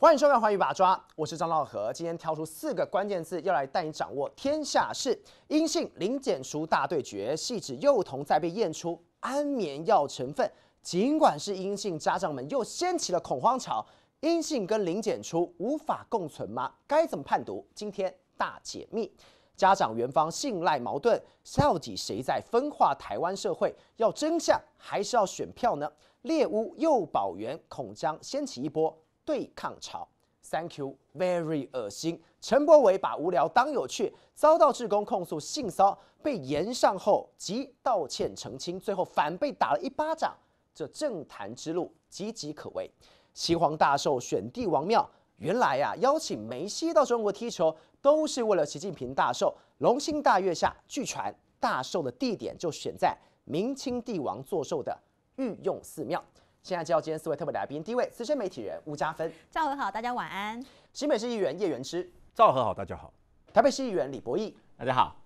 欢迎收看《寰宇一把抓》，我是张道和。今天挑出4个关键字，要来带你掌握天下事。阴性零检出大对决，系指幼童在被验出安眠药成分，尽管是阴性，家长们又掀起了恐慌潮。阴性跟零检出无法共存吗？该怎么判读？今天大解密。家长园方信赖矛盾，到底谁在分化台湾社会？要真相还是要选票呢？猎巫幼保员恐将掀起一波 对抗潮 ，Thank you very 恶心。陈柏惟把无聊当有趣，遭到志工控诉性骚，被延上后即道歉澄清，最后反被打了1巴掌。这政坛之路岌岌可危。西皇大寿选帝王庙，原来啊邀请梅西到中国踢球，都是为了习近平大寿。龙兴大月下，据传大寿的地点就选在明清帝王坐寿的御用寺庙。 现在介绍今天4位特别来宾，第一位资深媒体人吴家芬，赵和好，大家晚安。新北市议员叶元之，赵和好，大家好。台北市议员李博义，大家好。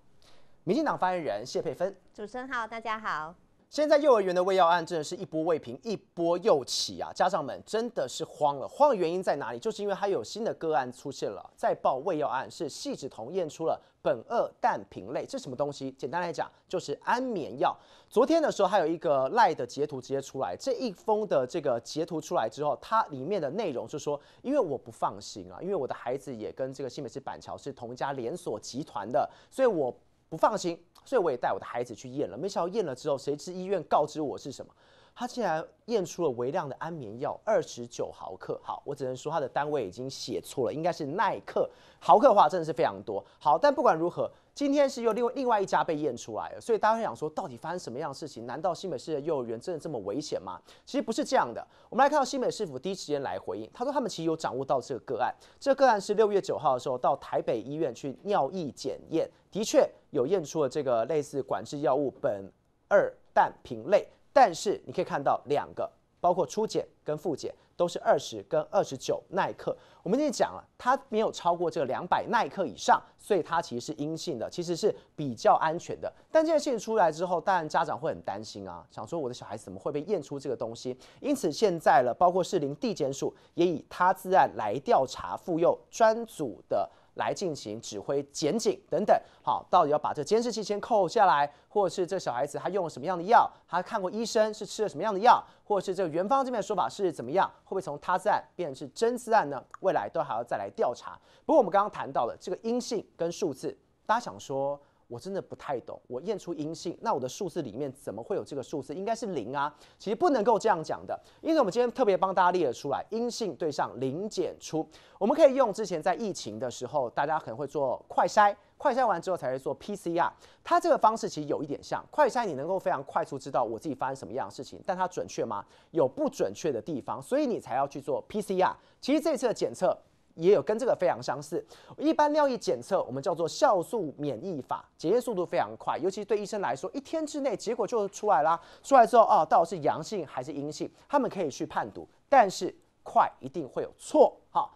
民进党发言人谢佩芬，主持人好，大家好。现在幼儿园的餵药案真的是一波未平，一波又起啊！家长们真的是慌了，慌的原因在哪里？就是因为它有新的个案出现了，再报餵药案是系指同验出了 苯二氮平类，这什么东西？简单来讲，就是安眠药。昨天的时候，还有一个LINE的截图直接出来，这一封的这个截图出来之后，它里面的内容就说，因为我不放心啊，因为我的孩子也跟这个新北市板桥是同一家连锁集团的，所以我不放心，所以我也带我的孩子去验了。没想到验了之后，谁知医院告知我是什么？ 他竟然验出了微量的安眠药29毫克，好，我只能说他的单位已经写错了，应该是耐克，毫克的话真的是非常多。好，但不管如何，今天是又另外一家被验出来了，所以大家会想说，到底发生什么样的事情？难道新北市的幼儿园真的这么危险吗？其实不是这样的。我们来看到新北市府第一时间来回应，他说他们其实有掌握到这个个案，这个个案是6月9号的时候到台北医院去尿液检验，的确有验出了这个类似管制药物苯二氮平类。 但是你可以看到2个，包括初检跟复检都是20跟29耐克。我们今天讲了，它没有超过这个200耐克以上，所以它其实是阴性的，其实是比较安全的。但这件事情出来之后，当然家长会很担心啊，想说我的小孩子怎么会被验出这个东西？因此现在了，包括士林地检署也以他自案来调查妇幼专组的 来进行指挥检警等等，好，到底要把这监视器先扣下来，或者是这小孩子他用了什么样的药，他看过医生是吃了什么样的药，或者是这个园方这边的说法是怎么样，会不会从他自案变成是真自案呢？未来都还要再来调查。不过我们刚刚谈到了这个阴性跟数字，大家想说， 我真的不太懂，我验出阴性，那我的数字里面怎么会有这个数字？应该是0啊！其实不能够这样讲的，因为我们今天特别帮大家列了出来，阴性对上零检出，我们可以用之前在疫情的时候，大家可能会做快筛，快筛完之后才会做 PCR， 它这个方式其实有一点像快筛，你能够非常快速知道我自己发生什么样的事情，但它准确吗？有不准确的地方，所以你才要去做 PCR。其实这次的检测 也有跟这个非常相似。一般尿液检测我们叫做酵素免疫法，检验速度非常快，尤其对医生来说，1天之内结果就出来啦。出来之后啊，到底是阳性还是阴性，他们可以去判读，但是快一定会有错哈。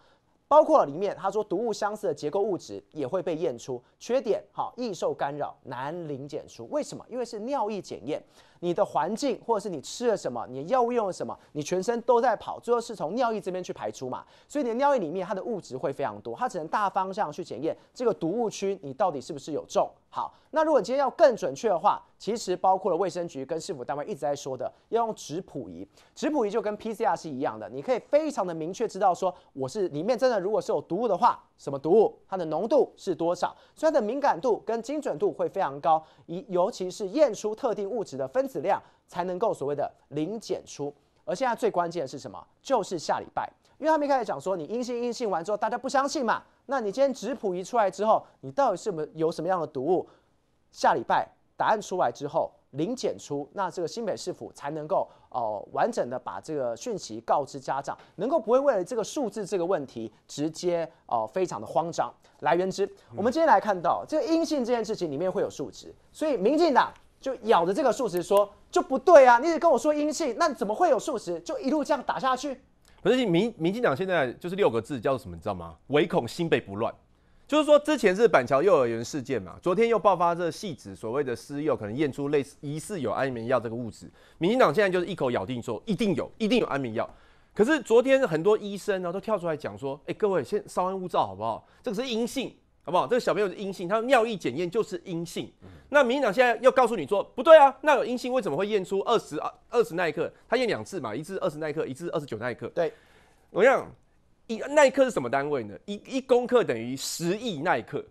包括里面他说毒物相似的结构物质也会被验出，缺点哈易受干扰，难零检出。为什么？因为是尿液检验，你的环境或者是你吃了什么，你的药物用了什么，你全身都在跑，最后是从尿液这边去排出嘛。所以你的尿液里面它的物质会非常多，它只能大方向去检验这个毒物区你到底是不是有中。好，那如果你今天要更准确的话，其实包括了卫生局跟市府单位一直在说的，要用质谱仪。质谱仪就跟 PCR 是一样的，你可以非常的明确知道说我是里面真的 如果是有毒物的话，什么毒物，它的浓度是多少，所以它的敏感度跟精准度会非常高，尤其是验出特定物质的分子量，才能够所谓的零检出。而现在最关键的是什么？就是下礼拜，因为他们一开始讲说你阴性完之后，大家不相信嘛，那你今天质谱仪出来之后，你到底是不是有什么样的毒物？下礼拜答案出来之后， 零检出，那这个新北市府才能够完整的把这个讯息告知家长，能够不会为了这个数字这个问题直接非常的慌张。来源之，我们今天来看到这个阴性这件事情里面会有数值，所以民进党就咬着这个数值说就不对啊，你得跟我说阴性，那怎么会有数值？就一路这样打下去。可是民进党现在就是6个字叫做什么，你知道吗？唯恐新北不乱。 就是说，之前是板桥幼儿园事件嘛，昨天又爆发这系指所谓的私幼可能验出类似疑似有安眠药这个物质，民进党现在就是一口咬定说一定有安眠药。可是昨天很多医生呢、都跳出来讲说，哎，各位先稍安勿躁好不好？这个是阴性，好不好？这个小朋友是阴性，他尿液检验就是阴性。那民进党现在要告诉你说，不对啊，那有阴性为什么会验出20耐克？他验两次嘛，一次20耐克，一次29耐克。对，我讲耐克是什么单位呢？一公克等于10亿耐克，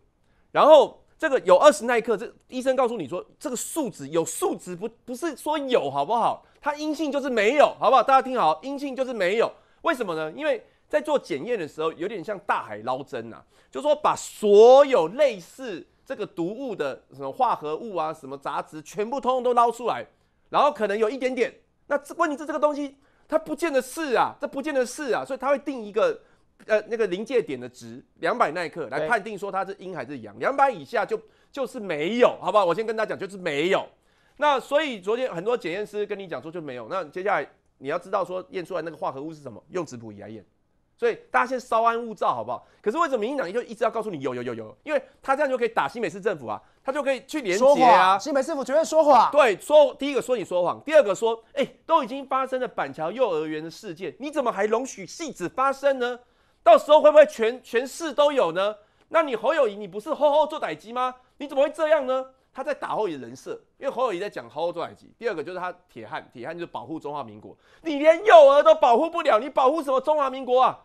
然后。这个有20耐克，这医生告诉你说，这个数值有数值不是说有好不好？它阴性就是没有，好不好？大家听好，阴性就是没有，为什么呢？因为在做检验的时候，有点像大海捞针啊，就是说把所有类似这个毒物的什么化合物啊、什么杂质，全部通通都捞出来，然后可能有一点点，那问题是这个东西它不见得是啊，这不见得是啊，所以它会定一个。那个临界点的值200耐克来判定说它是阴还是阳，200以下就是没有，好不好？我先跟大家讲，就是没有。那所以昨天很多检验师跟你讲说就没有。那接下来你要知道说验出来那个化合物是什么，用质谱仪来验。所以大家先稍安勿躁，好不好？可是为什么民进党就一直要告诉你有？因为他这样就可以打新北市政府啊，他就可以去连结啊。新北市政府绝对说谎。对，说第一个说你说谎，第二个说，都已经发生了板桥幼儿园的事件，你怎么还容许戏子发生呢？到时候会不会全市都有呢？那你侯友宜，你不是后做歹机吗？你怎么会这样呢？他在打侯友宜人设，因为侯友宜在讲后做歹机。第二个就是他铁汉就是保护中华民国，你连幼儿都保护不了，你保护什么中华民国啊？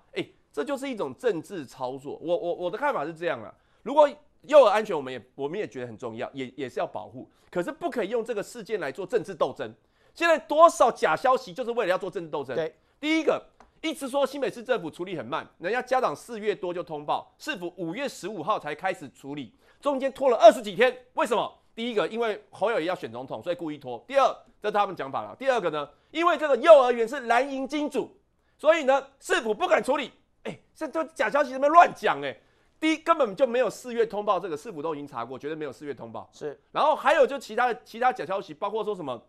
这就是一种政治操作。我的看法是这样啦，如果幼儿安全我们也觉得很重要，也是要保护，可是不可以用这个事件来做政治斗争。现在多少假消息就是为了要做政治斗争。对，第一个。一直说新北市政府处理很慢，人家家长4月多就通报，市府5月15号才开始处理，中间拖了20几天，为什么？第一个，因为侯友宜要选总统，所以故意拖；第二，这是他们讲法了。第二个呢，因为这个幼儿园是蓝营金主，所以呢，市府不敢处理。这都假消息，在那边乱讲第一根本就没有4月通报，这个市府都已经查过，绝对没有4月通报。是，然后还有就其他假消息，包括说什么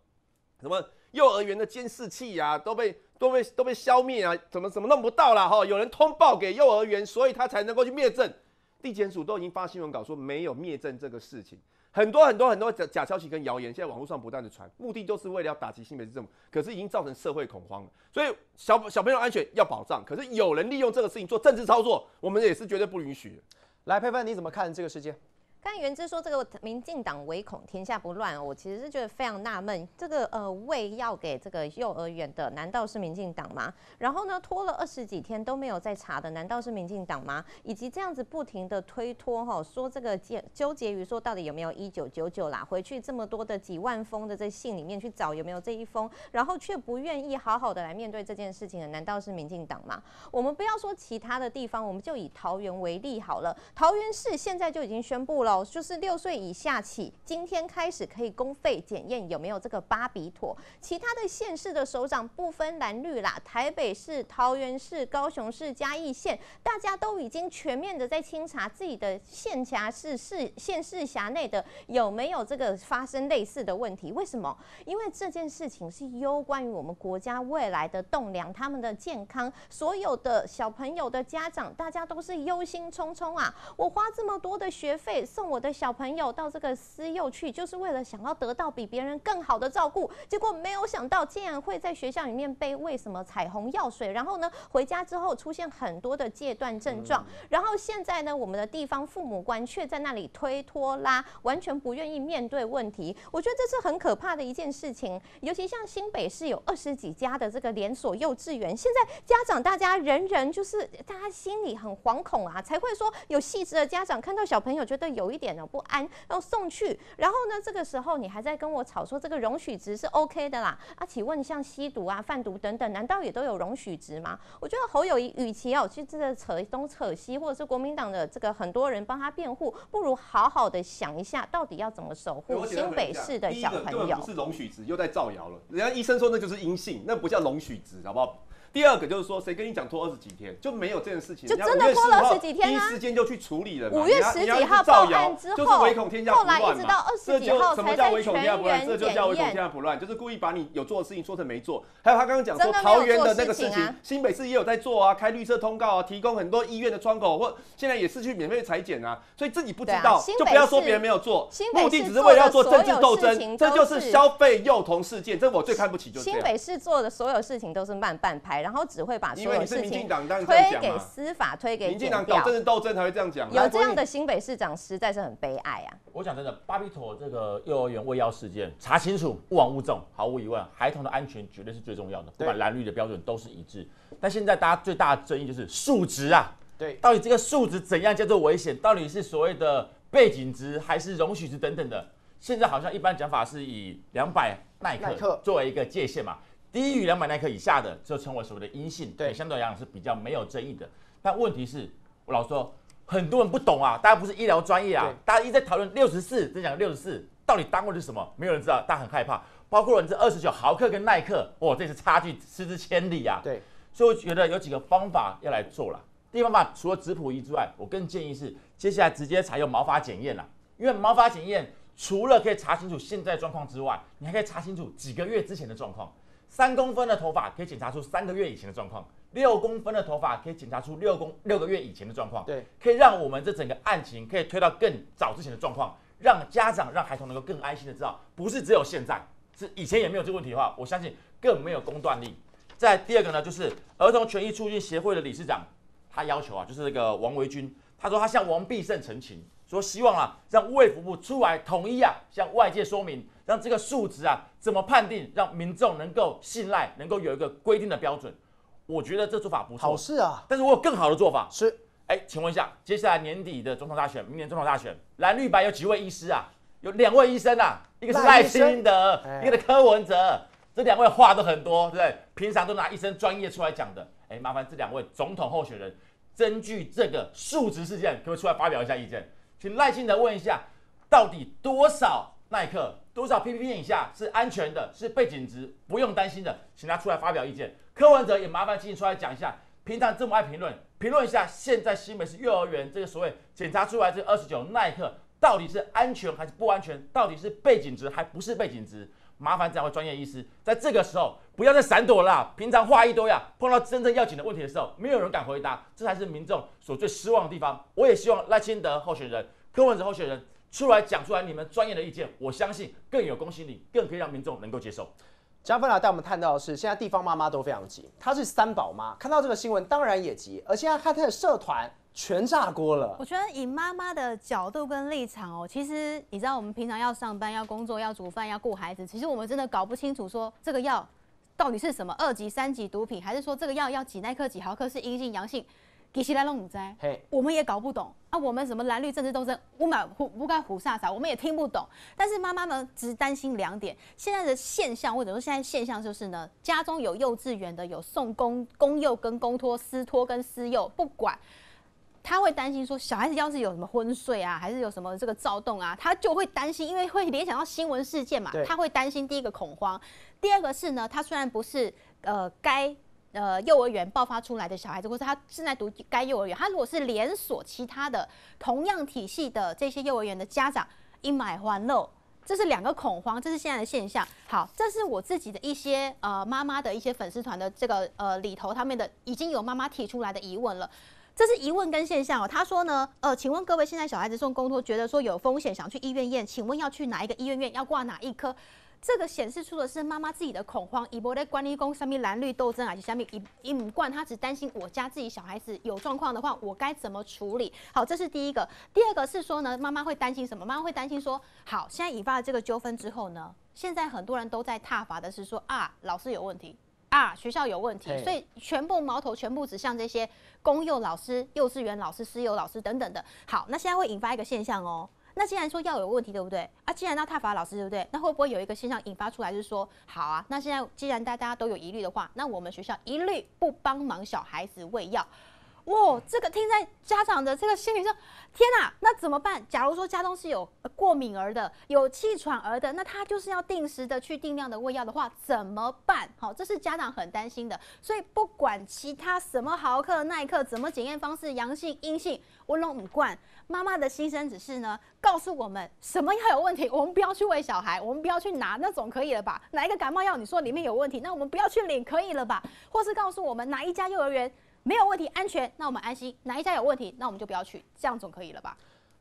幼儿园的监视器啊，都被消灭啊，怎么弄不到啦？有人通报给幼儿园，所以他才能够去灭证。地检署都已经发新闻稿说没有灭证这个事情，很多假消息跟谣言，现在网络上不断的传，目的就是为了要打击新北市政府，可是已经造成社会恐慌了。所以小朋友安全要保障，可是有人利用这个事情做政治操作，我们也是绝对不允许的。来，佩芬，你怎么看这个事件？刚才元之说这个民进党唯恐天下不乱，我其实是觉得非常纳闷，这个喂药给这个幼儿园的难道是民进党吗？然后呢，拖了20几天都没有再查的，难道是民进党吗？以及这样子不停的推脱说这个纠结于说到底有没有1999啦，回去这么多的几万封的这信里面去找有没有这一封，然后却不愿意好好的来面对这件事情的，难道是民进党吗？我们不要说其他的地方，我们就以桃园为例好了，桃园市现在就已经宣布了。就是6岁以下起，今天开始可以公费检验有没有这个巴比妥。其他的县市的首长不分蓝绿啦，台北市、桃园市、高雄市、嘉义县，大家都已经全面的在清查自己的县辖市、县市辖内的有没有这个发生类似的问题。为什么？因为这件事情是攸关于我们国家未来的栋梁，他们的健康，所有的小朋友的家长，大家都是忧心忡忡啊！我花这么多的学费送我的小朋友到这个私幼去，就是为了想要得到比别人更好的照顾，结果没有想到竟然会在学校里面被喂什么彩虹药水，然后呢回家之后出现很多的戒断症状，然后现在呢我们的地方父母官却在那里推脱啦，完全不愿意面对问题。我觉得这是很可怕的一件事情，尤其像新北市有20几家的这个连锁幼稚园，现在家长大家人就是大家心里很惶恐啊，才会说有细致的家长看到小朋友觉得有一点不安，要送去，然后呢，这个时候你还在跟我吵说这个容许值是 OK 的啦啊？请问像吸毒啊、贩毒等等，难道也都有容许值吗？我觉得侯友宜与其去这个扯东扯西，或者是国民党的这个很多人帮他辩护，不如好好的想一下，到底要怎么守护新北市的小朋友？第一个不是容许值，又在造谣了。人家医生说那就是阴性，那不叫容许值，好不好？第二个就是说，谁跟你讲拖20几天就没有这件事情？就真的拖了20几天啊！第一时间就去处理了。5月10几号报案之后，就是唯恐天下不乱嘛。后来一直到20几号才在全员，这就叫唯恐天下不乱，就是故意把你有做的事情说成没做。还有他刚刚讲说桃园的那个事情，新北市也有在做啊，开绿色通告啊，提供很多医院的窗口，或现在也是去免费裁剪啊，所以自己不知道就不要说别人没有做，目的只是为了要做政治斗争，这就是消费幼童事件，这我最看不起就是这样。新北市做的所有事情都是慢半拍。然后只会把所有事情推给司法，推给民进党搞政治斗争才会这样讲。有这样的新北市长实在是很悲哀啊！我讲真的，巴比妥这个幼儿园餵药事件查清楚，勿往勿纵，毫无疑问，孩童的安全绝对是最重要的，不管蓝绿的标准都是一致。但现在大家最大的争议就是数值啊，对，到底这个数值怎样叫做危险？到底是所谓的背景值还是容许值等等的？现在好像一般讲法是以200耐克作为一个界限嘛。低于200耐克以下的，就称为所谓的阴性，对，相对来讲是比较没有争议的。但问题是，我老说很多人不懂啊，大家不是医疗专业啊，大家一直在讨论64，在讲64，到底单位是什么？没有人知道，大家很害怕。包括你这29毫克跟耐克，哇，这是差距失之千里啊。对，所以我觉得有几个方法要来做了。第一方法，除了质谱仪之外，我更建议是接下来直接采用毛发检验了，因为毛发检验除了可以查清楚现在状况之外，你还可以查清楚几个月之前的状况。3公分的头发可以检查出3个月以前的状况，6公分的头发可以检查出六个月以前的状况，对，可以让我们这整个案情可以推到更早之前的状况，让家长、让孩童能够更安心的知道，不是只有现在，是以前也没有这个问题的话，我相信更没有公断力。再第二个呢，就是儿童权益促进协会的理事长，他要求啊，就是那个王维君，他说他向王必胜陈情，说希望啊，让卫福部出来统一啊，向外界说明。让这个数值啊怎么判定，让民众能够信赖，能够有一个规定的标准，我觉得这做法不错，好事啊。但是我有更好的做法是，请问一下，接下来年底的总统大选，明年总统大选，蓝绿白有几位医师啊？有2位医生啊，一个是赖清德，一个是柯文哲，这2位话都很多，对不对？平常都拿医生专业出来讲的，麻烦这2位总统候选人，根据这个数值事件，可不可以出来发表一下意见？请赖清德问一下，到底多少耐克？多少 ppm 以下是安全的，是背景值，不用担心的，请他出来发表意见。柯文哲也麻烦请出来讲一下，平常这么爱评论，评论一下现在新北市幼儿园这个所谓检查出来这29耐克到底是安全还是不安全，到底是背景值还不是背景值？麻烦两位专业医师在这个时候不要再闪躲了啦，平常话一堆啊，碰到真正要紧的问题的时候，没有人敢回答，这才是民众所最失望的地方。我也希望赖清德候选人、柯文哲候选人。出来讲出来你们专业的意见，我相信更有公信力，更可以让民众能够接受。嘉芬来带我们探到的是，现在地方妈妈都非常急，她是3宝妈，看到这个新闻当然也急，而现在看她的社团全炸锅了。我觉得以妈妈的角度跟立场哦，其实你知道我们平常要上班、要工作、要煮饭、要顾孩子，其实我们真的搞不清楚说这个药到底是什么2级、3级毒品，还是说这个药要几耐克、几毫克是阴性、阳性。其实咱都不知道， hey， 我们也搞不懂啊。我们什么蓝绿政治斗争，我们不该胡撒撒，我们也听不懂。但是妈妈们只担心2点，现在的现象或者说现在现象就是呢，家中有幼稚园的，有送公幼跟公托、私托跟私幼，不管他会担心说，小孩子要是有什么昏睡啊，还是有什么这个躁动啊，他就会担心，因为会联想到新闻事件嘛，他会担心。第一个恐慌，第二个是呢，他虽然不是幼儿园爆发出来的小孩子，或是他正在读该幼儿园，他如果是连锁其他的同样体系的这些幼儿园的家长，一买欢乐，这是2个恐慌，这是现在的现象。好，这是我自己的一些妈妈的一些粉丝团的这个里头，他们的已经有妈妈提出来的疑问了。这是疑问跟现象哦。他说呢，请问各位现在小孩子送公托，觉得说有风险，想去医院验，请问要去哪一个医院验，要挂哪一科？这个显示出的是妈妈自己的恐慌，伊无在管理讲什么蓝绿斗争，还是什么伊唔管，他只担心我家自己小孩子有状况的话，我该怎么处理？好，这是第一个。第二个是说呢，妈妈会担心什么？妈妈会担心说，好，现在引发了这个纠纷之后呢，现在很多人都在挞伐的是说啊，老师有问题啊，学校有问题，所以全部矛头全部指向这些公幼老师、幼稚园老师、私幼老师等等的。好，那现在会引发一个现象哦。那既然说要有问题，对不对？啊，既然要挞伐老师，对不对？那会不会有一个现象引发出来，就是说，好啊，那现在既然大家都有疑虑的话，那我们学校一律不帮忙小孩子喂药。哇，这个听在家长的这个心里说，天啊，那怎么办？假如说家中是有过敏儿的，有气喘儿的，那他就是要定时的去定量的喂药的话，怎么办？好，这是家长很担心的。所以不管其他什么毫克、耐克，怎么检验方式，阳性、阴性，我拢唔管。妈妈的心声只是呢，告诉我们什么药有问题，我们不要去喂小孩，我们不要去拿，那总可以了吧？哪一个感冒药你说里面有问题，那我们不要去领，可以了吧？或是告诉我们哪一家幼儿园没有问题，安全，那我们安心；哪一家有问题，那我们就不要去，这样总可以了吧？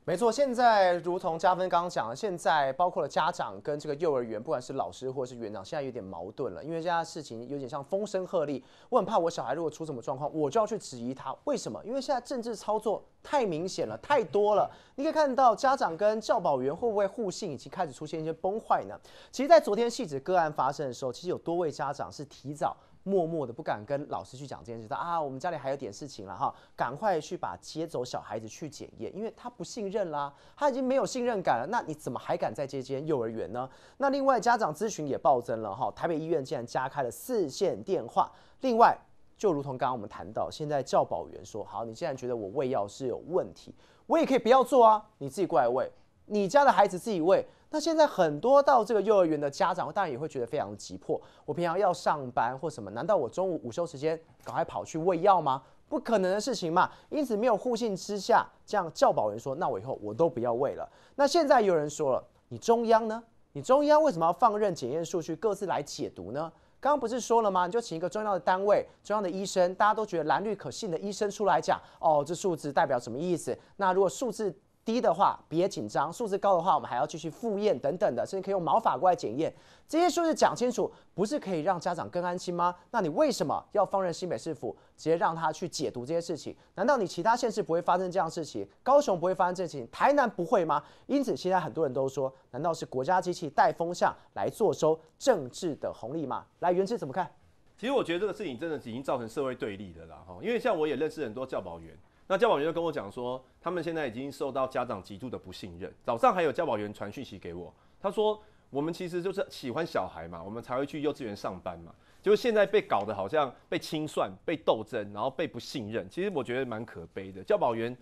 没错，现在如同嘉芬刚刚讲的，现在包括了家长跟这个幼儿园，不管是老师或是园长，现在有点矛盾了，因为这件事情有点像风声鹤唳。我很怕我小孩如果出什么状况，我就要去质疑他，为什么？因为现在政治操作太明显了，太多了。你可以看到家长跟教保员会不会互信，已经开始出现一些崩坏呢？其实，在昨天汐止个案发生的时候，其实有多位家长是提早。 默默的不敢跟老师去讲这件事，说啊，我们家里还有点事情了哈，赶快去把接走小孩子去检验，因为他不信任啦，他已经没有信任感了，那你怎么还敢再接这间幼儿园呢？那另外家长咨询也暴增了哈，台北医院竟然加开了4线电话，另外。 就如同刚刚我们谈到，现在教保员说好，你既然觉得我喂药是有问题，我也可以不要做啊，你自己过来喂，你家的孩子自己喂。那现在很多到这个幼儿园的家长，当然也会觉得非常的急迫。我平常要上班或什么，难道我中午午休时间赶快跑去喂药吗？不可能的事情嘛。因此没有互信之下，这样教保员说，那我以后我都不要喂了。那现在有人说了，你中央呢？你中央为什么要放任检验数据各自来解读呢？ 刚刚不是说了吗？你就请一个重要的单位、重要的医生，大家都觉得蓝绿可信的医生出来讲，哦，这数字代表什么意思？那如果数字低的话，别紧张；数字高的话，我们还要继续复验等等的，甚至可以用毛发过来检验。这些数字讲清楚，不是可以让家长更安心吗？那你为什么要放任新北市府直接让他去解读这些事情？难道你其他县市不会发生这样的事情？高雄不会发生这些事情？台南不会吗？因此，现在很多人都说，难道是国家机器带风向来坐收政治的红利吗？来，元志怎么看？其实我觉得这个事情真的已经造成社会对立了啦，因为像我也认识很多教保员。 那教保员就跟我讲说，他们现在已经受到家长极度的不信任。早上还有教保员传讯息给我，他说我们其实就是喜欢小孩嘛，我们才会去幼稚园上班嘛。结果现在被搞得好像被清算、被斗争，然后被不信任。其实我觉得蛮可悲的。教保员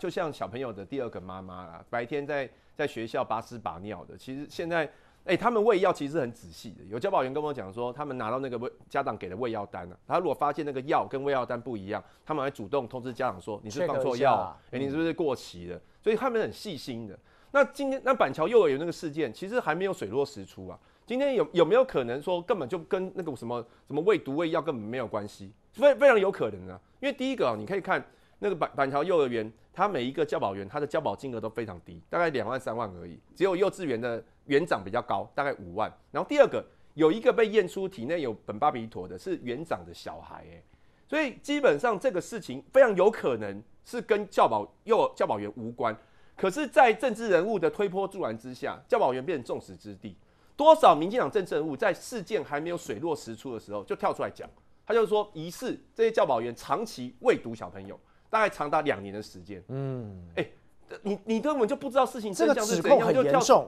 就像小朋友的第二个妈妈啦，白天在学校拔屎拔尿的，其实现在。 他们喂药其实很仔细的。有教保员跟我讲说，他们拿到那个家长给的喂药单啊，他如果发现那个药跟喂药单不一样，他们还主动通知家长说你是放错药，你是不是过期了？所以他们很细心的。那今天那板桥幼儿园那个事件，其实还没有水落石出啊。今天有没有可能说根本就跟那个什么喂毒喂药根本没有关系？非常有可能啊，因为第一个啊，你可以看那个板桥幼儿园，它每一个教保员他的教保金额都非常低，大概2万3万而已，只有幼稚园的。 园长比较高，大概5万。然后第二个有一个被验出体内有苯巴比妥的，是园长的小孩哎，所以基本上这个事情非常有可能是跟教保员无关。可是，在政治人物的推波助澜之下，教保员变成众矢之的。多少民进党政治人物在事件还没有水落石出的时候，就跳出来讲，他就说疑似这些教保员长期喂毒小朋友，大概长达2年的时间。嗯，哎。 你根本就不知道事情真相是怎样，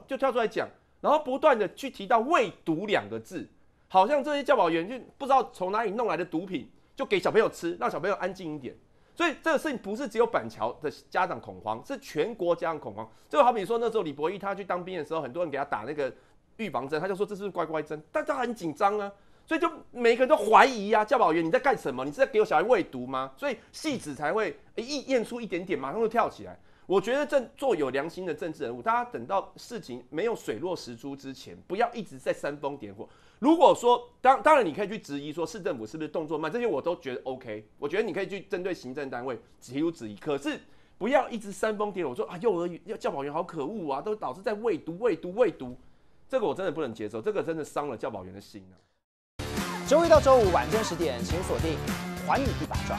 就跳出来讲，然后不断的去提到“喂毒”2个字，好像这些教保员就不知道从哪里弄来的毒品，就给小朋友吃，让小朋友安静一点。所以这个事情不是只有板桥的家长恐慌，是全国家长恐慌。就好比说那时候李博义他去当兵的时候，很多人给他打那个预防针，他就说这是乖乖针，但他很紧张啊，所以就每个人都怀疑啊，教保员你在干什么？你是在给我小孩喂毒吗？所以汐止才会验出一点点，马上就跳起来。 我觉得做有良心的政治人物，大家等到事情没有水落石出之前，不要一直在煽风点火。如果说当然你可以去质疑说市政府是不是动作慢，这些我都觉得 OK。我觉得你可以去针对行政单位提出质疑，可是不要一直煽风点火，我说啊幼儿园教保员好可恶啊，都导致在喂毒，这个我真的不能接受，这个真的伤了教保员的心啊。周一到周五晚间10点，请锁定寰宇一把抓。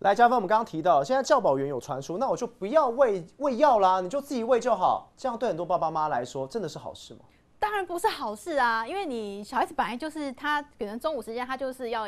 来，嘉芬，我们刚刚提到，现在教保员有传出，那我就不要喂药啦，你就自己喂就好。这样对很多爸爸妈妈来说，真的是好事吗？当然不是好事啊，因为你小孩子本来就是他，可能中午时间他就是要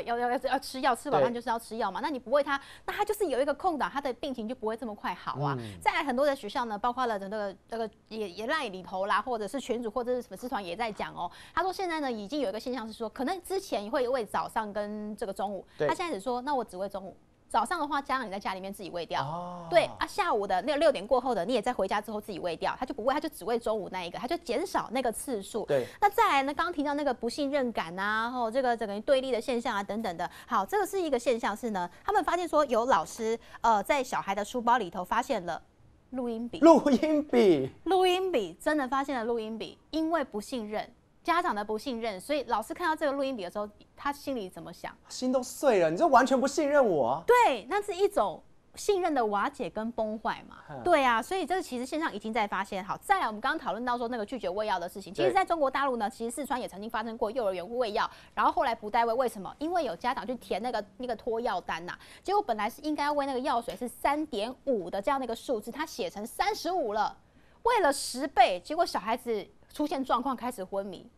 吃药，吃饱饭就是要吃药嘛。那你不喂他，那他就是有一个空档，他的病情就不会这么快好啊。再来，很多的学校呢，包括了那个也赖里头啦，或者是群组或者是粉丝团也在讲哦。他说现在呢已经有一个现象是说，可能之前会喂早上跟这个中午，他现在只说那我只喂中午。 早上的话，家长你在家里面自己喂掉，哦、对啊，下午的那6点过后的，你也在回家之后自己喂掉，他就不喂，他就只喂中午那一个，他就减少那个次数。对，那再来呢？刚刚提到那个不信任感啊，或这个整个对立的现象啊，等等的。好，这个是一个现象是呢，他们发现说有老师在小孩的书包里头发现了。 录音笔，真的发现了录音笔，因为不信任，家长的不信任，所以老师看到这个录音笔的时候，他心里怎么想？心都碎了，你这完全不信任我啊。对，那是一种信任的瓦解跟崩坏嘛。对啊，所以这其实线上已经在发现。好，再来我们刚刚讨论到说那个拒绝喂药的事情，其实在中国大陆呢，其实四川也曾经发生过幼儿园喂药，然后后来不代喂，为什么？因为有家长去填那个托药单呐、啊，结果本来是应该要喂那个药水是3.5的这样的一个数字，他写成35了，喂了10倍，结果小孩子出现状况，开始昏迷，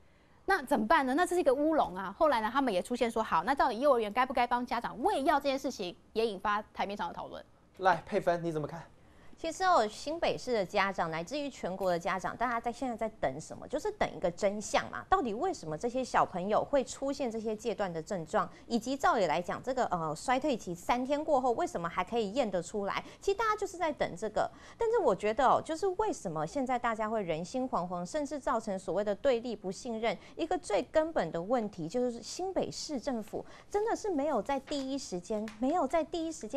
那怎么办呢？那这是一个乌龙啊！后来呢，他们也出现说，好，那到底幼儿园该不该帮家长喂药这件事情，也引发台面上的讨论。来，佩芬你怎么看？其实哦，新北市的家长乃至于全国的家长，大家现在在等什么？就是等一个真相嘛。到底为什么这些小朋友会出现这些阶段的症状？以及照理来讲，这个衰退期3天过后，为什么还可以验得出来？其实大家就是在等这个。但是我觉得哦，就是为什么现在大家会人心惶惶，甚至造成所谓的对立不信任？一个最根本的问题就是新北市政府真的是没有在第一时间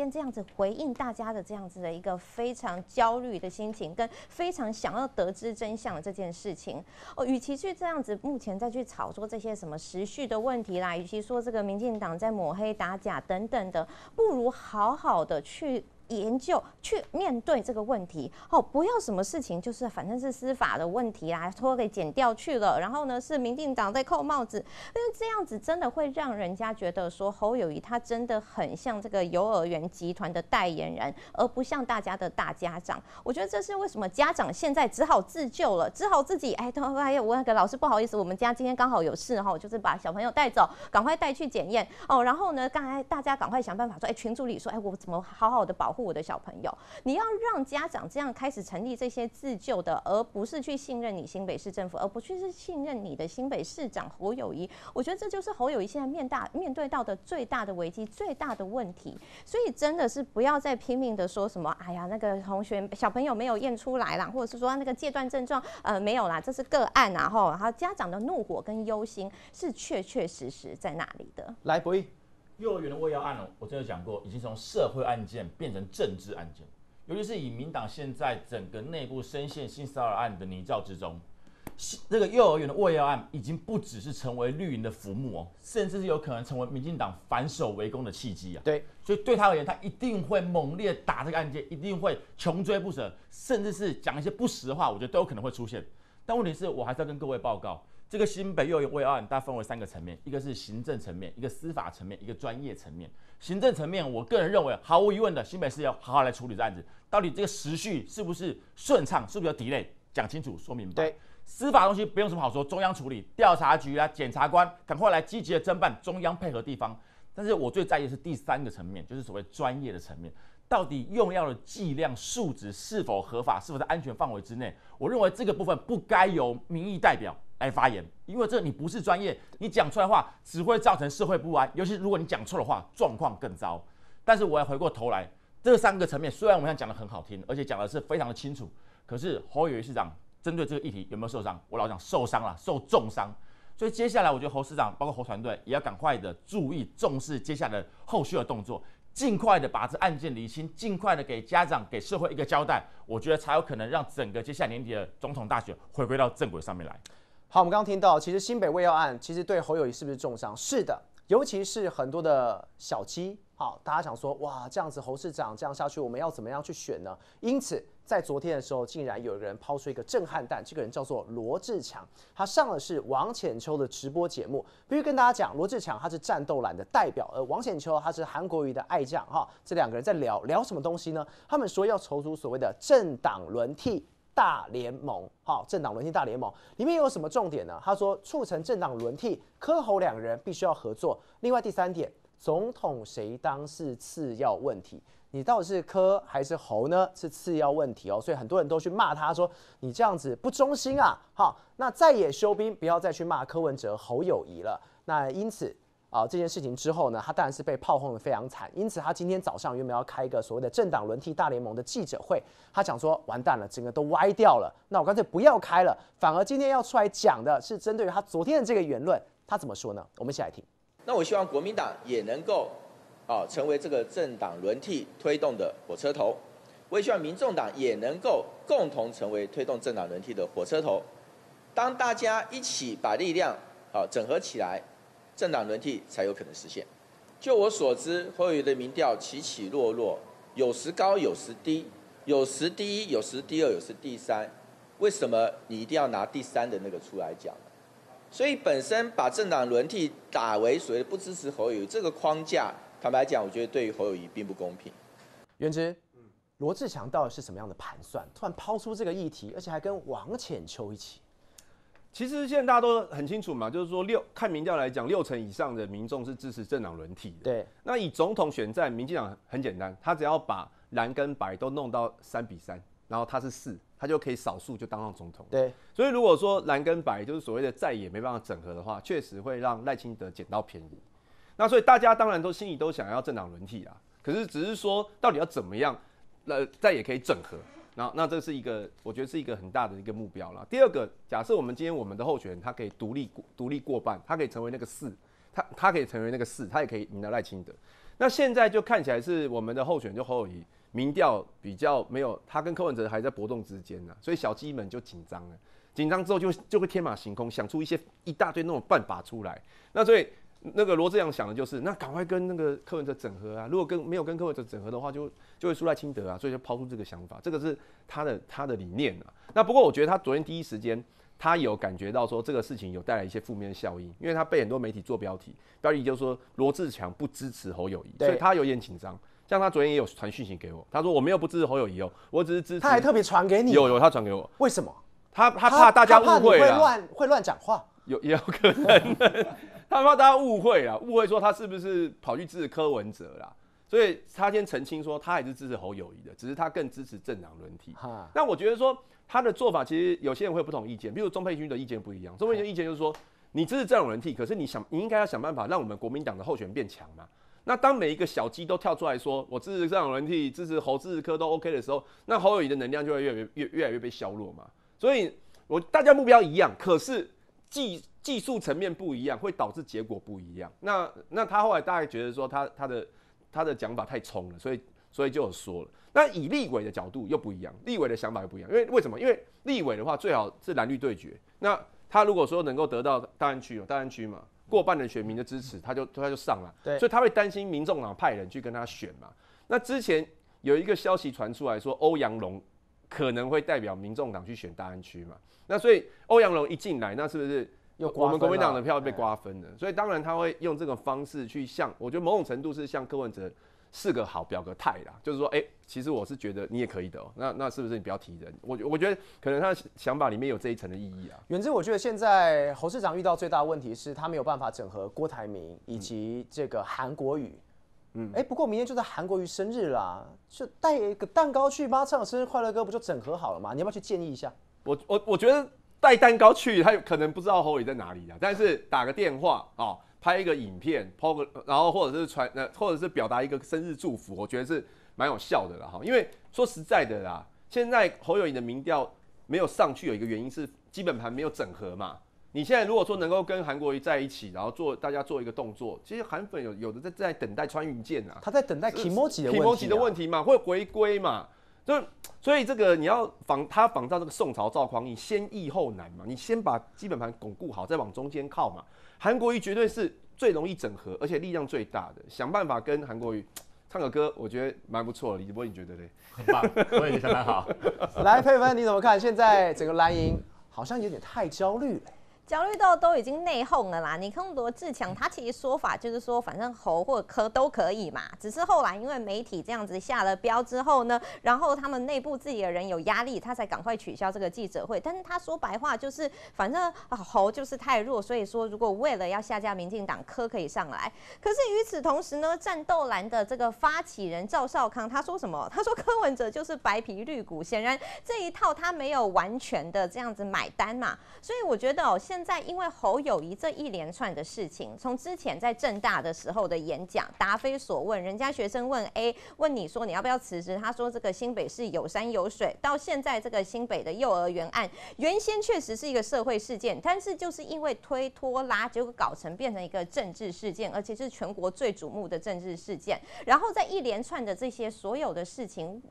这样子回应大家的这样子的一个非常焦虑的心情，跟非常想要得知真相的这件事情哦，与其去这样子，目前再去炒作这些什么时序的问题啦，与其说这个民进党在抹黑打假等等的，不如好好的去研究，去面对这个问题哦，不要什么事情就是反正是司法的问题啦，拖给剪掉去了，然后呢是民进党在扣帽子，因为这样子真的会让人家觉得说侯友宜他真的很像这个幼儿园集团的代言人，而不像大家的大家长。我觉得这是为什么家长现在只好自救了，只好自己哎，我那个老师不好意思，我们家今天刚好有事哈，就是把小朋友带走，赶快带去检验哦，然后呢，刚才大家赶快想办法说，哎，群组里说，哎，我怎么好好的保护我的小朋友，你要让家长这样开始成立这些自救的，而不是去信任你新北市政府，而不是信任你的新北市长侯友宜。我觉得这就是侯友宜现在面对到的最大的危机、最大的问题。所以真的是不要再拼命的说什么，哎呀，那个同学小朋友没有验出来啦，或者是说那个戒断症状没有啦，这是个案啊吼。然后家长的怒火跟忧心是确实在那里的。来，博弈。幼儿园的喂药案，我真的讲过，已经从社会案件变成政治案件，尤其是以民党现在整个内部深陷性骚扰案的泥沼之中，这个幼儿园的喂药案已经不只是成为绿营的浮木哦，甚至是有可能成为民进党反手围攻的契机啊。对，所以对他而言，他一定会猛烈打这个案件，一定会穷追不舍，甚至是讲一些不实的话，我觉得都有可能会出现。但问题是我还是要跟各位报告。这个新北幼儿园喂药案，大家分为3个层面，一个是行政层面，一个司法层面，一个专业层面。行政层面，我个人认为毫无疑问的，新北市要好好来处理这案子，到底这个时序是不是顺畅，是不是有delay，讲清楚说明白。司法东西不用什么好说，中央处理，调查局啊，检察官赶快来积极的侦办，中央配合地方。但是我最在意的是第3个层面，就是所谓专业的层面。到底用药的剂量、数值是否合法，是否在安全范围之内？我认为这个部分不该由民意代表来发言，因为这你不是专业，你讲出来的话只会造成社会不安，尤其如果你讲错的话，状况更糟。但是我要回过头来，这3个层面虽然我们讲的很好听，而且讲的是非常的清楚，可是侯友宜市长针对这个议题有没有受伤？我老讲受伤了，受重伤。所以接下来我觉得侯市长包括侯团队也要赶快的注意重视接下来的后续的动作。尽快的把这案件厘清，尽快的给家长、给社会一个交代，我觉得才有可能让整个接下来年底的总统大选回归到正轨上面来。好，我们刚刚听到，其实新北喂药案其实对侯友宜是不是重伤？是的，尤其是很多的小鸡，好，大家想说，哇，这样子侯市长这样下去，我们要怎么样去选呢？因此，在昨天的时候，竟然有一个人抛出一个震撼弹，这个人叫做罗志强，他上的是王浅秋的直播节目。必须跟大家讲，罗志强他是战斗蓝的代表，而王浅秋他是韩国瑜的爱将，哈，这两个人在聊什么东西呢？他们说要筹组所谓的政党轮替大联盟，好，政党轮替大联盟里面有什么重点呢？他说，促成政党轮替，柯侯两人必须要合作。另外第3点。总统谁当是次要问题，你到底是柯还是侯呢？是次要问题哦，所以很多人都去骂他说你这样子不忠心啊，好，那再也休兵，不要再去骂柯文哲、侯友宜了。那因此啊，这件事情之后呢，他当然是被炮轰得非常惨，因此他今天早上原本要开一个所谓的政党轮替大联盟的记者会，他讲说完蛋了，整个都歪掉了，那我干脆不要开了。反而今天要出来讲的是针对于他昨天的这个言论，他怎么说呢？我们一起来听。那我希望国民党也能够，成为这个政党轮替推动的火车头。我也希望民众党也能够共同成为推动政党轮替的火车头。当大家一起把力量整合起来，政党轮替才有可能实现。就我所知，寰宇的民调起起落落，有时高，有时低，有时第一，有时第二，有时第三。为什么你一定要拿第三的那个出来讲呢？所以本身把政党轮替打为所谓的不支持侯友宜这个框架，坦白讲，我觉得对于侯友宜并不公平。元之，罗志强到底是什么样的盘算？突然抛出这个议题，而且还跟王浅秋一起。其实现在大家都很清楚嘛，就是说看民调来讲，60%以上的民众是支持政党轮替的。对。那以总统选战，民进党很简单，他只要把蓝跟白都弄到3比3，然后他是4。他就可以少数就当上总统。对，所以如果说蓝跟白就是所谓的在野没办法整合的话，确实会让赖清德捡到便宜。那所以大家当然都心里都想要政党轮替啦，可是只是说到底要怎么样，在野可以整合。那这是一个我觉得是一个很大的一个目标啦。第二个，假设今天我们的候选人他可以独立过半，他可以成为那个4，他可以成为那个4，他也可以赢得赖清德。那现在就看起来是我们的候选人就侯友宜。民调比较没有，他跟柯文哲还在搏动之间呢，所以小鸡们就紧张了。紧张之后就会天马行空，想出一大堆那种办法出来。那所以那个罗志祥想的就是，那赶快跟那个柯文哲整合啊。如果没有跟柯文哲整合的话，就会输赖清德啊。所以就抛出这个想法，这个是他的理念啊。那不过我觉得他昨天第一时间，他有感觉到说这个事情有带来一些负面效应，因为他被很多媒体做标题就是说罗志祥不支持侯友宜，所以他有点紧张。像他昨天也有传讯息给我，他说我没有不支持侯友宜哦，我只是支持。他还特别传给你？有，他传给我。为什么？他怕大家误会啦，他怕你会乱讲话，也有可能，他怕大家误会啦，误会说他是不是跑去支持柯文哲啦，所以他先澄清说他还是支持侯友宜的，只是他更支持政党轮替。那我觉得说他的做法其实有些人会有不同意见，比如钟佩君的意见不一样，钟佩君的意见就是说你支持政党轮替，可是你应该要想办法让我们国民党的候选人变强嘛。那当每一个小鸡都跳出来说我支持政党轮替、支持侯、支持柯都 OK 的时候，那侯友宜的能量就会越来越被削弱嘛。所以大家目标一样，可是技术层面不一样，会导致结果不一样。那他后来大概觉得说他的讲法太冲了，所以就有说了。那以立委的角度又不一样，立委的想法又不一样，因为为什么？因为立委的话最好是蓝绿对决。那他如果说能够得到大安区嘛。过半的选民的支持，他就上了，所以他会担心民众党派人去跟他选嘛。那之前有一个消息传出来说，欧阳龙可能会代表民众党去选大安区嘛。那所以欧阳龙一进来，那是不是我们国民党的票被瓜分了？所以当然他会用这个方式去向，我觉得某种程度是向柯文哲示个好、表个态啦，就是说，其实我是觉得你也可以的哦。那是不是你不要提人？我觉得可能他的想法里面有这一层的意义啊。原之，我觉得现在侯市长遇到最大的问题是他没有办法整合郭台铭以及这个韩国瑜。不过明天就是韩国瑜生日啦，就带个蛋糕去吧，唱生日快乐歌不就整合好了吗？你要不要去建议一下？我觉得带蛋糕去，他可能不知道侯友宜在哪里啊，但是打个电话哦。拍一个影片，然后或者是或者是表达一个生日祝福，我觉得是蛮有效的啦哈。因为说实在的啦，现在侯友宜的民调没有上去，有一个原因是基本盘没有整合嘛。你现在如果说能够跟韩国瑜在一起，然后大家做一个动作，其实韩粉有的在等待穿云箭啊，他在等待 Kimochi 的问题、Kimochi 的问题嘛，会回归嘛。所以这个你要仿照这个宋朝赵匡胤，先易后难嘛，你先把基本盘巩固好，再往中间靠嘛。韩国瑜绝对是最容易整合，而且力量最大的。想办法跟韩国瑜唱个歌，我觉得蛮不错的。李博，你觉得嘞？很棒，我也觉得蛮好。来，佩芬你怎么看？现在整个蓝营好像有点太焦虑了。焦虑到都已经内讧了啦！你看罗志强，他其实说法就是说，反正侯或柯都可以嘛。只是后来因为媒体这样子下了标之后呢，然后他们内部自己的人有压力，他才赶快取消这个记者会。但是他说白话就是，反正侯就是太弱，所以说如果为了要下架民进党，柯可以上来。可是与此同时呢，战斗蓝的这个发起人赵少康他说什么？他说柯文哲就是白皮绿骨，显然这一套他没有完全的这样子买单嘛。所以我觉得现现在因为侯友宜这一连串的事情，从之前在政大的时候的演讲，答非所问，人家学生问 A， 问你说你要不要辞职，他说这个新北市有山有水，到现在这个新北的幼儿园案，原先确实是一个社会事件，但是就是因为推拖拉，结果搞成变成一个政治事件，而且是全国最瞩目的政治事件。然后在一连串的这些所有的事情，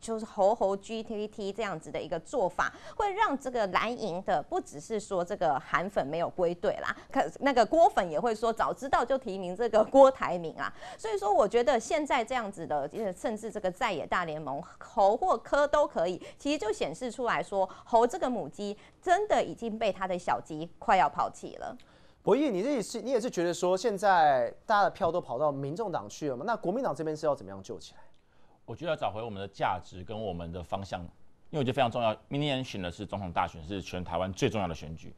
就是侯 GTT 这样子的一个做法，会让这个蓝营的不只是说这个韩粉没有归队啦，那个郭粉也会说早知道就提名这个郭台铭啊。所以说，我觉得现在这样子的，甚至这个在野大联盟侯或柯都可以，其实就显示出来说，侯这个母鸡真的已经被他的小鸡快要抛弃了。柏毅，你也是觉得说，现在大家的票都跑到民众党去了嘛？那国民党这边是要怎么样救起来？我觉得要找回我们的价值跟我们的方向。因为我觉得非常重要，明年选的是总统大选，是全台湾最重要的选举。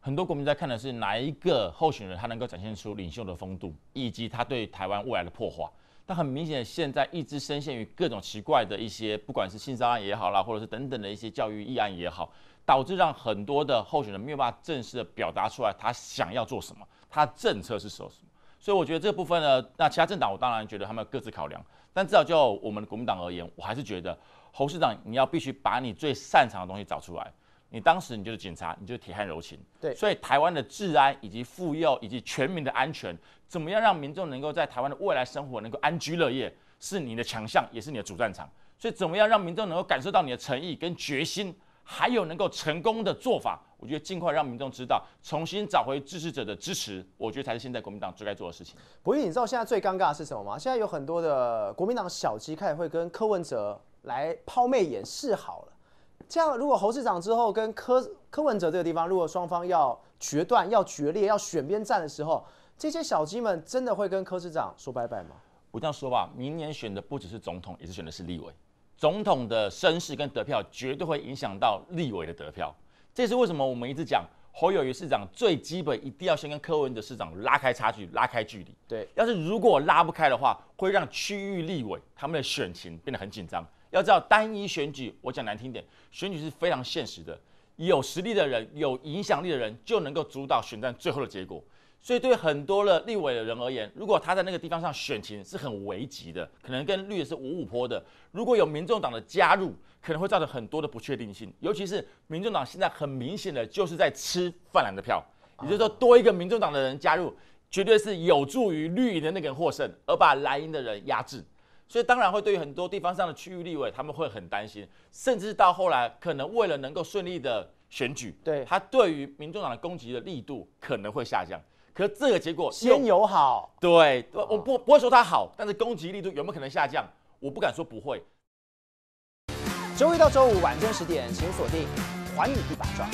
很多国民在看的是哪一个候选人他能够展现出领袖的风度，以及他对台湾未来的破坏。但很明显，现在一直深陷于各种奇怪的一些，不管是性骚扰案也好啦，或者是等等的一些教育议案也好，导致让很多的候选人没有办法正式的表达出来他想要做什么，他政策是什么。所以我觉得这部分呢，那其他政党我当然觉得他们各自考量，但至少就我们国民党而言，我还是觉得。侯市长，你要必须把你最擅长的东西找出来。你当时你就是警察，你就是铁汉柔情。对，所以台湾的治安以及妇幼以及全民的安全，怎么样让民众能够在台湾的未来生活能够安居乐业，是你的强项，也是你的主战场。所以怎么样让民众能够感受到你的诚意跟决心，还有能够成功的做法，我觉得尽快让民众知道，重新找回支持者的支持，我觉得才是现在国民党最该做的事情。柏毅，你知道现在最尴尬的是什么吗？现在有很多的国民党小鸡开始会跟柯文哲。来抛媚眼示好了，这样如果侯市长之后跟柯文哲这个地方，如果双方要决断、要决裂、要选边站的时候，这些小鸡们真的会跟柯市长说拜拜吗？我这样说吧，明年选的不只是总统，也是选的是立委。总统的声势跟得票绝对会影响到立委的得票，这是为什么我们一直讲。侯友宜市长最基本一定要先跟柯文哲市长拉开差距、拉开距离。对，要是如果拉不开的话，会让区域立委他们的选情变得很紧张。要知道，单一选举，我讲难听点，选举是非常现实的，有实力的人、有影响力的人就能够主导选战最后的结果。所以对很多的立委的人而言，如果他在那个地方上选情是很危急的，可能跟绿的是五五波的。如果有民众党的加入，可能会造成很多的不确定性。尤其是民众党现在很明显的就是在吃泛蓝的票，也就是说多一个民众党的人加入，绝对是有助于绿营的那个人获胜，而把蓝营的人压制。所以当然会对于很多地方上的区域立委，他们会很担心，甚至到后来可能为了能够顺利的选举，对他对于民众党的攻击的力度可能会下降。可是这个结果先有好，对，我不会说它好，但是攻击力度有没有可能下降？我不敢说不会。周一到周五晚间10点，请锁定《寰宇一把抓》。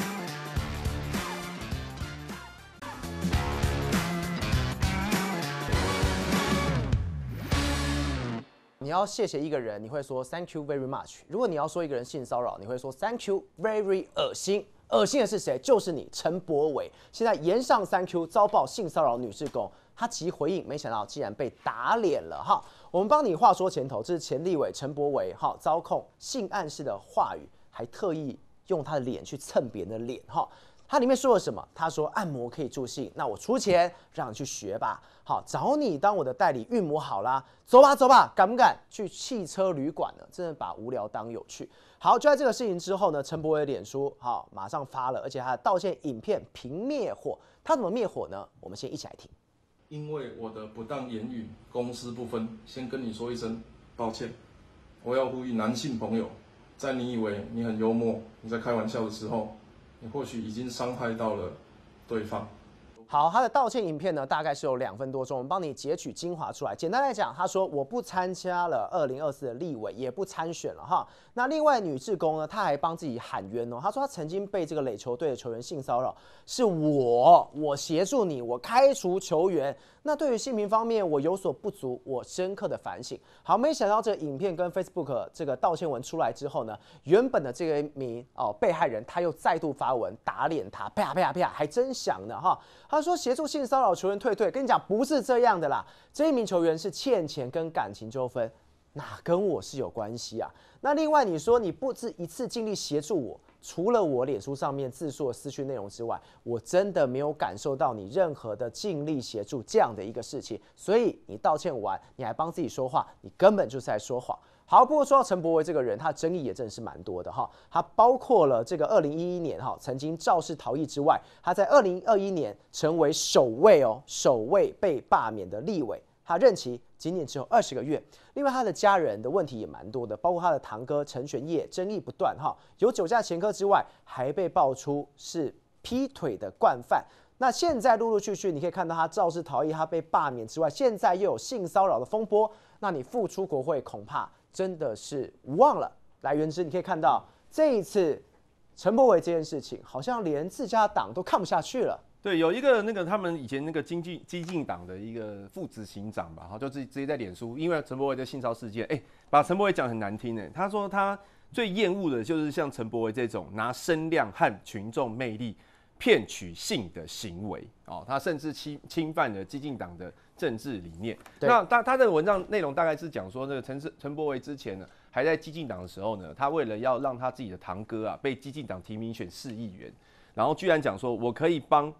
你要谢谢一个人，你会说 Thank you very much。如果你要说一个人性骚扰，你会说 Thank you very 恶心。恶心的是谁？就是你，陈柏惟。现在延上3Q 遭爆性骚扰女志工，他急回应，没想到竟然被打脸了哈。我们帮你话说前头，这是前立委陈柏惟哈遭控性暗示的话语，还特意用他的脸去蹭别人的脸哈。他里面说了什么？他说按摩可以助兴，那我出钱让你去学吧。好，找你当我的代理孕母好啦，走吧走吧，敢不敢去汽车旅馆呢？真的把无聊当有趣。好，就在这个事情之后呢，陈柏惟脸书好马上发了，而且他的道歉影片平灭火。他怎么灭火呢？我们先一起来听。因为我的不当言语，公私不分，先跟你说一声抱歉。我要呼吁男性朋友，在你以为你很幽默，你在开玩笑的时候。你或许已经伤害到了对方。好，他的道歉影片呢，大概是有2分多钟，我们帮你截取精华出来。简单来讲，他说我不参加了2024的立委，也不参选了哈。那另外女志工呢，她还帮自己喊冤哦，她说她曾经被这个垒球队的球员性骚扰，是我协助你，我开除球员。那对于性平方面，我有所不足，我深刻的反省。好，没想到这个影片跟 Facebook 这个道歉文出来之后呢，原本的这个名被害人他又再度发文打脸他，啪啪啪，还真响呢哈。他说协助性骚扰球员退，跟你讲不是这样的啦。这一名球员是欠钱跟感情纠纷，哪跟我是有关系啊？那另外你说你不止一次尽力协助我，除了我脸书上面自述的私讯内容之外，我真的没有感受到你任何的尽力协助这样的一个事情。所以你道歉完，你还帮自己说话，你根本就是在说谎。 好，不过说到陈柏惟这个人，他的争议也真的是蛮多的哈。他包括了这个2011年哈，曾经肇事逃逸之外，他在2021年成为首位被罢免的立委，他任期仅仅只有20个月。另外，他的家人的问题也蛮多的，包括他的堂哥陈玄烨争议不断哈，有酒驾前科之外，还被爆出是劈腿的惯犯。 那现在陆陆续续，你可以看到他肇事逃逸，他被罢免之外，现在又有性骚扰的风波。那你复出国会，恐怕真的是无望了。来源之，你可以看到这一次陈柏惟这件事情，好像连自家党都看不下去了。对，有一个那个他们以前那个激进党的一个副执行长吧，然后就直接在脸书，因为陈柏惟的性骚事件，把陈柏惟讲很难听他说他最厌恶的就是像陈柏惟这种拿声量和群众魅力 骗取性的行为哦，他甚至侵犯了激进党的政治理念。那他的文章内容大概是讲说，那个陈柏惟之前呢，还在激进党的时候呢，他为了要让他自己的堂哥啊被激进党提名选市议员，然后居然讲说我可以帮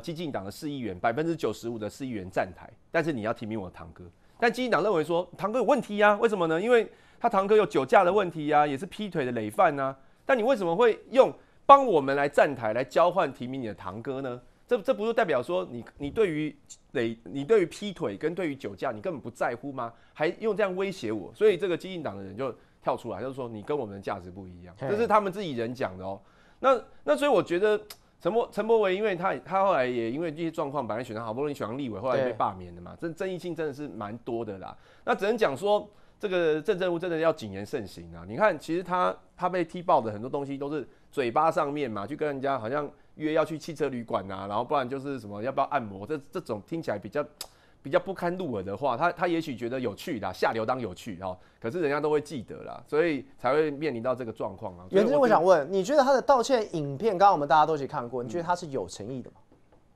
激进党的市议员95%的市议员站台，但是你要提名我的堂哥。但激进党认为说堂哥有问题啊，为什么呢？因为他堂哥有酒驾的问题啊，也是劈腿的累犯啊。但你为什么会用 帮我们来站台，来交换提名你的堂哥呢？这不是代表说你对于劈腿跟对于酒驾，你根本不在乎吗？还用这样威胁我？所以这个激进党的人就跳出来，就是说你跟我们的价值不一样，这是他们自己人讲的哦。那所以我觉得陈柏惟，因为他后来也因为这些状况，本来选上好不容易选上立委，后来被罢免的嘛，争议性真的是蛮多的啦。那只能讲说，这个政治人物真的要谨言慎行啊！你看，其实他被踢爆的很多东西都是 嘴巴上面嘛，去跟人家好像约要去汽车旅馆啊，然后不然就是什么要不要按摩，这种听起来比较不堪入耳的话，他也许觉得有趣啦，下流当有趣哦，可是人家都会记得啦，所以才会面临到这个状况啊。原之，我想问，你觉得他的道歉影片，刚刚我们大家都一起看过，你觉得他是有诚意的吗？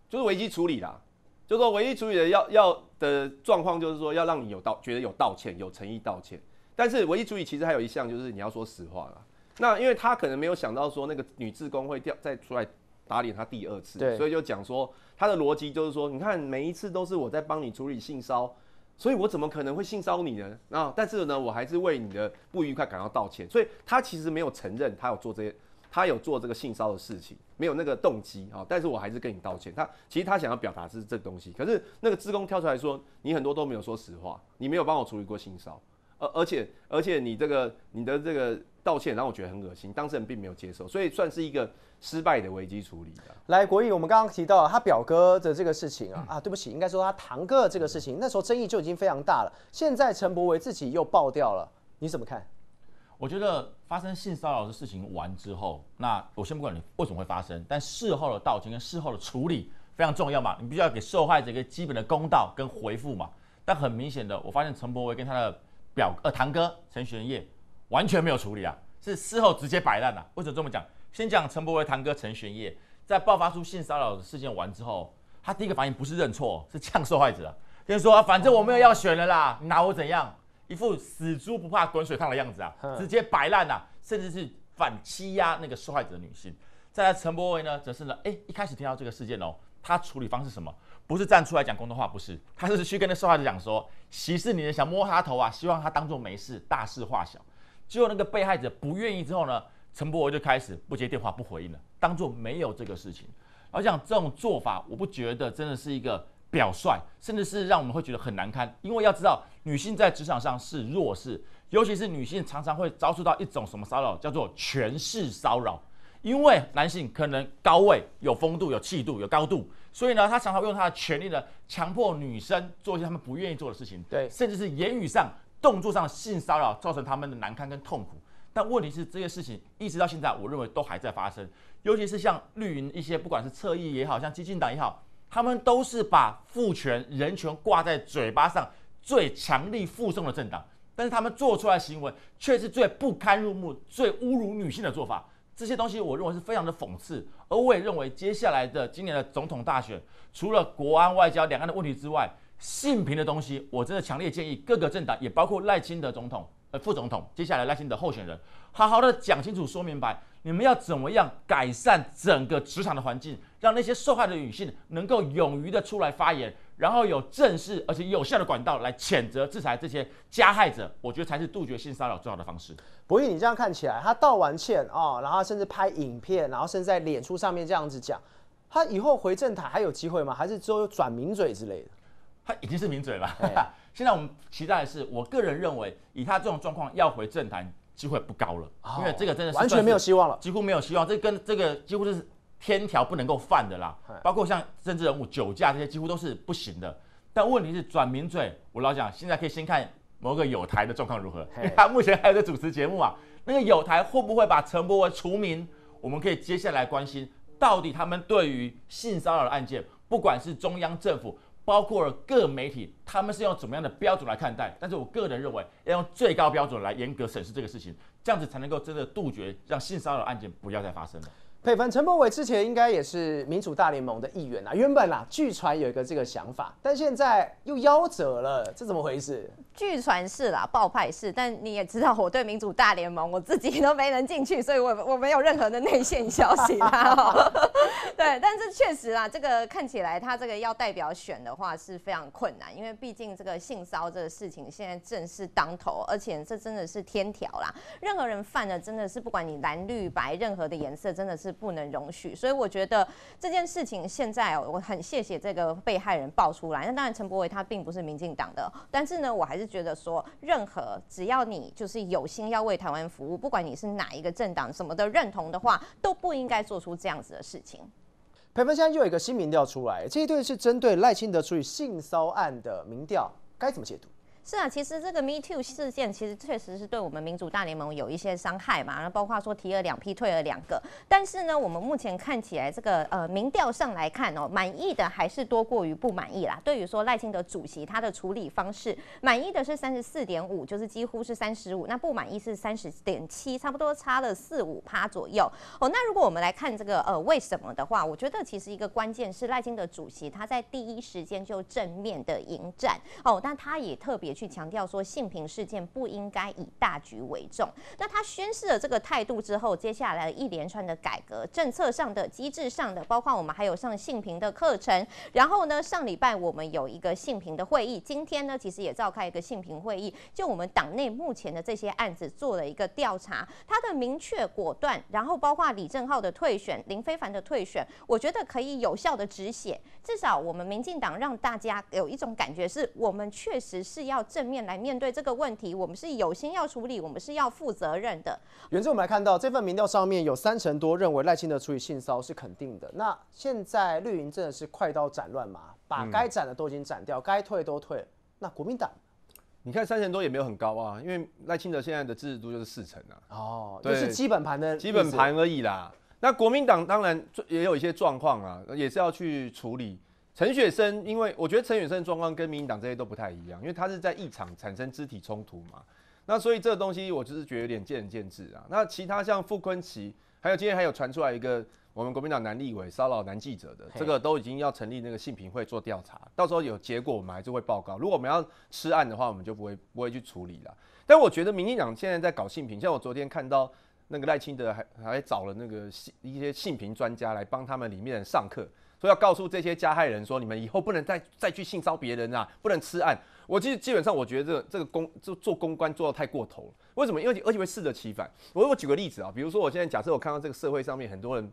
就是危机处理啦，就是说危机处理的要的状况，就是说要让你觉得有道歉，有诚意道歉。但是危机处理其实还有一项就是你要说实话啦。 那因为他可能没有想到说那个女志工会再出来打脸他第2次，所以就讲说他的逻辑就是说，你看每一次都是我在帮你处理性骚扰，所以我怎么可能会性骚扰你呢？啊，但是呢，我还是为你的不愉快感到道歉。所以他其实没有承认他有做这个性骚扰的事情，没有那个动机啊。但是我还是跟你道歉。其实他想要表达是这东西，可是那个志工跳出来说，你很多都没有说实话，你没有帮我处理过性骚扰。 而且你的这个道歉让我觉得很恶心，当事人并没有接受，所以算是一个失败的危机处理啊。来，国义，我们刚刚提到他表哥的这个事情啊，对不起，应该说他堂哥的这个事情，那时候争议就已经非常大了。现在陈柏惟自己又爆掉了，你怎么看？我觉得发生性骚扰的事情完之后，那我先不管你为什么会发生，但事后的道歉跟事后的处理非常重要嘛，你必须要给受害者一个基本的公道跟回复嘛。但很明显的，我发现陈柏惟跟他的 堂哥陈玄烨完全没有处理啊，是事后直接摆烂啊。为什么这么讲？先讲陈柏惟堂哥陈玄烨，在爆发出性骚扰的事件完之后，他第一个反应不是认错，是呛受害者啊，跟说、反正我没有要选了啦，你拿我怎样？一副死猪不怕滚水烫的样子啊，直接摆烂啊，甚至是反欺压那个受害者的女性。再来陈柏惟呢，则是呢，一开始听到这个事件哦，他处理方式是什么？ 不是站出来讲公道话，不是，他是去跟那受害者讲说，息事宁人，想摸他头啊，希望他当作没事，大事化小。结果那个被害者不愿意之后呢，陈柏惟就开始不接电话、不回应了，当作没有这个事情。而讲这种做法，我不觉得真的是一个表率，甚至是让我们会觉得很难堪。因为要知道，女性在职场上是弱势，尤其是女性常常会遭受到一种什么骚扰，叫做权势骚扰。 因为男性可能高位有风度、有气度、有高度，所以呢，他常常用他的权力呢，强迫女生做一些他们不愿意做的事情，对，甚至是言语上、动作上性骚扰，造成他们的难堪跟痛苦。但问题是，这些事情一直到现在，我认为都还在发生，尤其是像绿营一些，不管是侧翼也好，像激进党也好，他们都是把父权、人权挂在嘴巴上，最强力附送的政党，但是他们做出来的行为却是最不堪入目、最侮辱女性的做法。 这些东西我认为是非常的讽刺，而我也认为接下来的今年的总统大选，除了国安、外交、两岸的问题之外，性平的东西，我真的强烈建议各个政党，也包括赖清德总统、副总统，接下来赖清德候选人，好好的讲清楚、说明白，你们要怎么样改善整个职场的环境，让那些受害的女性能够勇于的出来发言，然后有正式而且有效的管道来谴责、制裁这些加害者，我觉得才是杜绝性骚扰最好的方式。博弈，你这样看起来，他道完歉啊、然后甚至拍影片，然后甚至在脸书上面这样子讲，他以后回政坛还有机会吗？还是之后转名嘴之类的？他已经是名嘴了，现在我们期待的是，我个人认为，以他这种状况要回政坛机会不高了，因为这个真的是完全没有希望了，几乎没有希望，这跟这个几乎是天条不能够犯的啦，包括像政治人物酒驾这些几乎都是不行的。但问题是转名嘴，我老讲现在可以先看某个友台的状况如何，因为他目前还有在主持节目啊，那个友台会不会把陈柏惟除名？我们可以接下来关心到底他们对于性骚扰的案件，不管是中央政府，包括各媒体，他们是用怎么样的标准来看待？但是我个人认为，要用最高标准来严格审视这个事情，这样子才能够真的杜绝让性骚扰案件不要再发生了。佩芬，陈柏惟之前应该也是民主大联盟的议员啊，原本啦，据传有一个这个想法，但现在又夭折了，这怎么回事？据传是啦，爆派是，但你也知道我对民主大联盟我自己都没能进去，所以我没有任何的内线消息啦、对，但是确实啦，这个看起来他这个要代表选的话是非常困难，因为毕竟这个性骚这个事情现在正是当头，而且这真的是天条啦，任何人犯了真的是不管你蓝绿白任何的颜色，真的是不能容许，所以我觉得这件事情现在我很谢谢这个被害人爆出来。那当然，陈柏惟他并不是民进党的，但是呢，我还是觉得说，任何只要你就是有心要为台湾服务，不管你是哪一个政党什么的认同的话，都不应该做出这样子的事情。培芬现在又有一个新民调出来，这一对是针对赖清德处理性骚案的民调，该怎么解读？是啊，其实这个 Me Too 事件其实确实是对我们民主大联盟有一些伤害嘛，然后包括说提了2批，退了2个。但是呢，我们目前看起来这个民调上来看哦，满意的还是多过于不满意啦。对于说赖清德主席他的处理方式，满意的是 34.5， 就是几乎是35，那不满意是 30.7， 差不多差了4-5% 左右哦。那如果我们来看这个为什么的话，我觉得其实一个关键是赖清德主席他在第一时间就正面的迎战哦，但他也特别去强调说，性平事件不应该以大局为重。那他宣示了这个态度之后，接下来一连串的改革政策上的、机制上的，包括我们还有上性平的课程。然后呢，上礼拜我们有一个性平的会议，今天呢，其实也召开一个性平会议，就我们党内目前的这些案子做了一个调查，他的明确果断，然后包括李正皓的退选、林非凡的退选，我觉得可以有效的止血。至少我们民进党让大家有一种感觉是，我们确实是要正面来面对这个问题，我们是有心要处理，我们是要负责任的。原则我们来看到这份民调上面有30%多认为赖清德处理性骚是肯定的。那现在绿营真的是快刀斩乱麻，把该斩的都已经斩掉，该退都退。那国民党，你看30%多也没有很高啊，因为赖清德现在的支持度就是40%啊，哦，就是基本盘而已啦。那国民党当然也有一些状况啊，也是要去处理。陈雪生，因为我觉得陈雪生的状况跟民进党这些都不太一样，因为他是在议场产生肢体冲突嘛，那所以这个东西我就是觉得有点见仁见智啊。那其他像傅崐萁，还有今天还有传出来一个我们国民党男立委骚扰男记者的，这个都已经要成立那个性平会做调查，到时候有结果我们还是会报告。如果我们要吃案的话，我们就不会去处理了。但我觉得民进党现在在搞性平，像我昨天看到那个赖清德还找了那个一些性平专家来帮他们里面人上课。所以要告诉这些加害人说，你们以后不能再去性骚别人啊，不能吃案。我基本上我觉得这个做公关做到太过头了。为什么？因为而且会适得其反。我举个例子啊，比如说我现在假设我看到这个社会上面很多人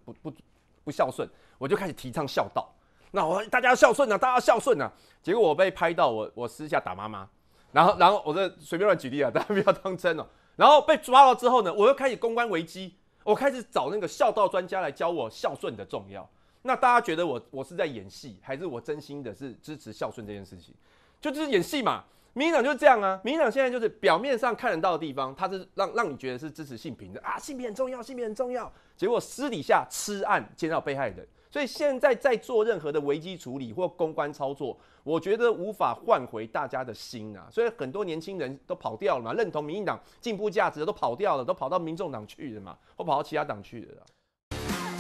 不孝顺，我就开始提倡孝道。那大家要孝顺啊，大家要孝顺啊。结果我被拍到我私下打妈妈，然后我这随便乱举例啊，大家不要当真哦。然后被抓到之后呢，我又开始公关危机，我开始找那个孝道专家来教我孝顺的重要。那大家觉得我是在演戏，还是我真心的是支持孝顺这件事情？就是演戏嘛，民进党就是这样啊。民进党现在就是表面上看得到的地方，他是让你觉得是支持性平的啊，性平很重要，性平很重要。结果私底下吃案见到被害人，所以现在在做任何的危机处理或公关操作，我觉得无法换回大家的心啊。所以很多年轻人都跑掉了嘛，认同民进党进步价值的都跑掉了，都跑到民众党去了嘛，或跑到其他党去了。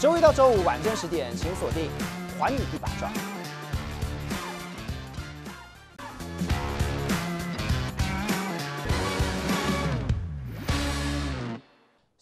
周一到周五晚间10点，请锁定《寰宇一把抓》。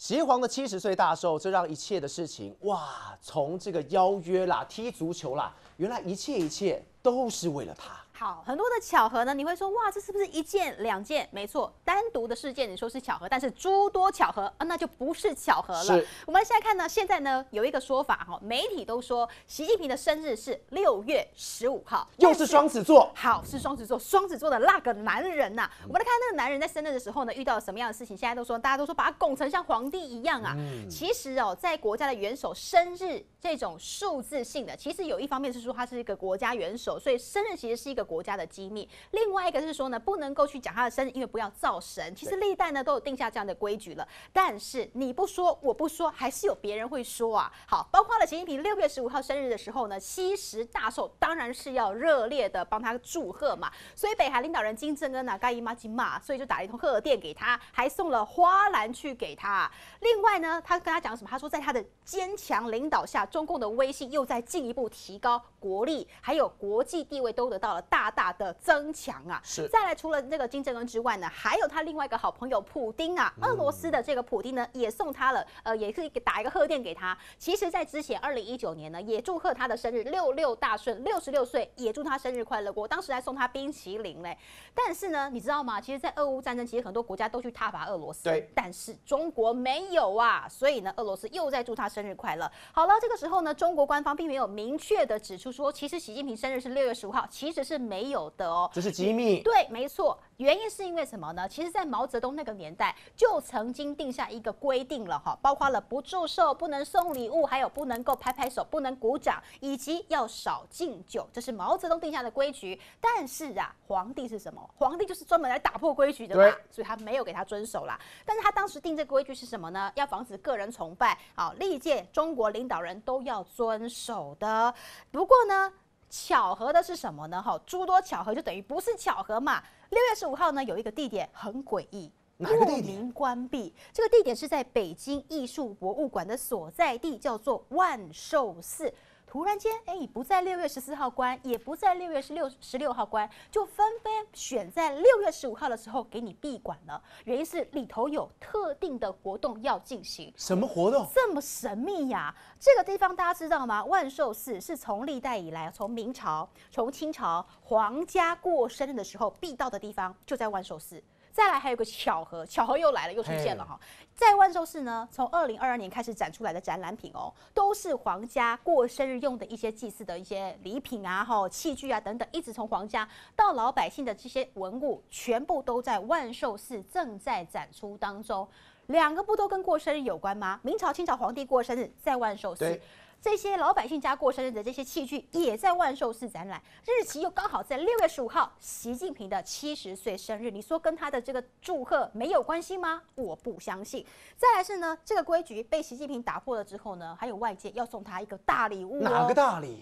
齐皇的70岁大寿，这让一切的事情哇，从这个邀约啦、踢足球啦，原来一切都是为了他。好，很多的巧合呢，你会说哇，这是不是一件两件？没错，单独的事件你说是巧合，但是诸多巧合啊，那就不是巧合了。我们现在看呢，现在呢有一个说法哈，媒体都说习近平的生日是6月15号，又是双子座。好，是双子座，双子座的那个男人呐、啊，我们来看那个男人在生日的时候呢，遇到什么样的事情？现在都说大家都说把他拱成像皇帝一样啊，其实哦，在国家的元首生日这种数字性的，其实有一方面是说他是一个国家元首，所以生日其实是一个国家的机密；另外一个是说呢，不能够去讲他的生日，因为不要造神。其实历代呢都有定下这样的规矩了，但是你不说，我不说，还是有别人会说啊。好，包括了习近平6月15号生日的时候呢，70大寿当然是要热烈的帮他祝贺嘛，所以北韩领导人金正恩啊，该姨妈金嘛，所以就打了一通贺电给他，还送了花篮去给他。另外呢，他跟他讲什么？他说，在他的坚强领导下，中共的威信又在进一步提高，国力还有国际地位都得到了大大的增强啊。是。再来，除了那个金正恩之外呢，还有他另外一个好朋友普丁啊，俄罗斯的这个普丁呢，也送他了，也是打一个贺电给他。其实，在之前2019年呢，也祝贺他的生日，66大顺，66岁也祝他生日快乐过。我当时还送他冰淇淋嘞。但是呢，你知道吗？其实，在俄乌战争，其实很多国家都去挞伐俄罗斯，对，但是中国没有啊，所以呢，俄罗斯又在祝他生日快乐。好了，这个时候呢，中国官方并没有明确的指出说，其实习近平生日是6月15号，其实是没有的哦，这是机密。对，没错，原因是因为什么呢？其实，在毛泽东那个年代就曾经定下一个规定了哈，包括了不祝寿、不能送礼物，还有不能够拍拍手、不能鼓掌，以及要少敬酒，这是毛泽东定下的规矩。但是啊，皇帝是什么？皇帝就是专门来打破规矩的嘛，所以他没有给他遵守啦。但是他当时定这个规矩是什么呢？要防止个人崇拜啊，历届中国领导人都要遵守的。不过呢，巧合的是什么呢？哈，诸多巧合就等于不是巧合嘛。6月15号呢，有一个地点很诡异。莫名关闭，这个地点是在北京艺术博物馆的所在地，叫做万寿寺。突然间，哎，不在6月14号关，也不在6月16号关，就纷纷选在6月15号的时候给你闭馆了。原因是里头有特定的活动要进行。什么活动？这么神秘呀、啊！这个地方大家知道吗？万寿寺是从历代以来，从明朝、从清朝皇家过生日的时候必到的地方，就在万寿寺。再来还有个巧合，巧合又来了，又出现了哈。在万寿寺呢，从2022年开始展出来的展览品哦，都是皇家过生日用的一些祭祀的一些礼品啊、哈器具啊等等，一直从皇家到老百姓的这些文物，全部都在万寿寺正在展出当中。两个不都跟过生日有关吗？明朝、清朝皇帝过生日在万寿寺。这些老百姓家过生日的这些器具也在万寿寺展览，日期又刚好在6月15号，习近平的70岁生日，你说跟他的这个祝贺没有关系吗？我不相信。再来是呢，这个规矩被习近平打破了之后呢，还有外界要送他一个大礼物、哦。哪个大礼？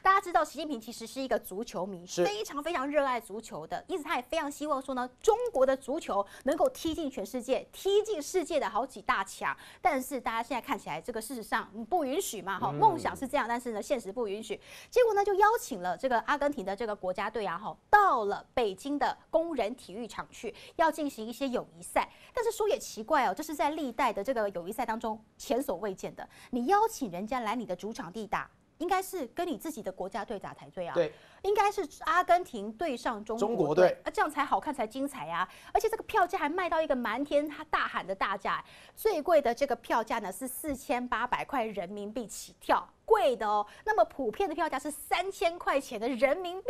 大家知道，习近平其实是一个足球迷，非常热爱足球的，因此他也非常希望说呢，中国的足球能够踢进全世界，踢进世界的好几大强。但是大家现在看起来，这个事实上不允许嘛，哈，梦想是这样，但是呢，现实不允许。结果呢，就邀请了这个阿根廷的这个国家队啊，哈，到了北京的工人体育场去，要进行一些友谊赛。但是说也奇怪哦，这是在历代的这个友谊赛当中前所未见的，你邀请人家来你的主场地打。应该是跟你自己的国家队打才对啊，对，应该是阿根廷对上中国队啊，这样才好看才精彩啊！而且这个票价还卖到一个瞒天大喊的大价，最贵的这个票价呢是4800块人民币起跳。贵的哦，那么普遍的票价是3000块钱的人民币，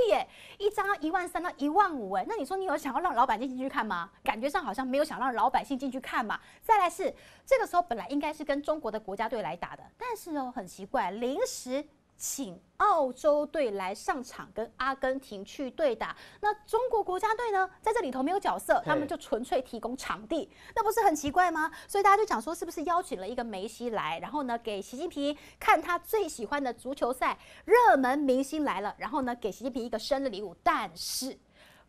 一张13000到15000，那你说你有想要让老百姓进去看吗？感觉上好像没有想让老百姓进去看嘛。再来是这个时候本来应该是跟中国的国家队来打的，但是哦很奇怪，临时请澳洲队来上场跟阿根廷去对打，那中国国家队呢在这里头没有角色，他们就纯粹提供场地，那不是很奇怪吗？所以大家就讲说，是不是邀请了一个梅西来，然后呢给习近平看他最喜欢的足球赛，热门明星来了，然后呢给习近平一个生日礼物，但是。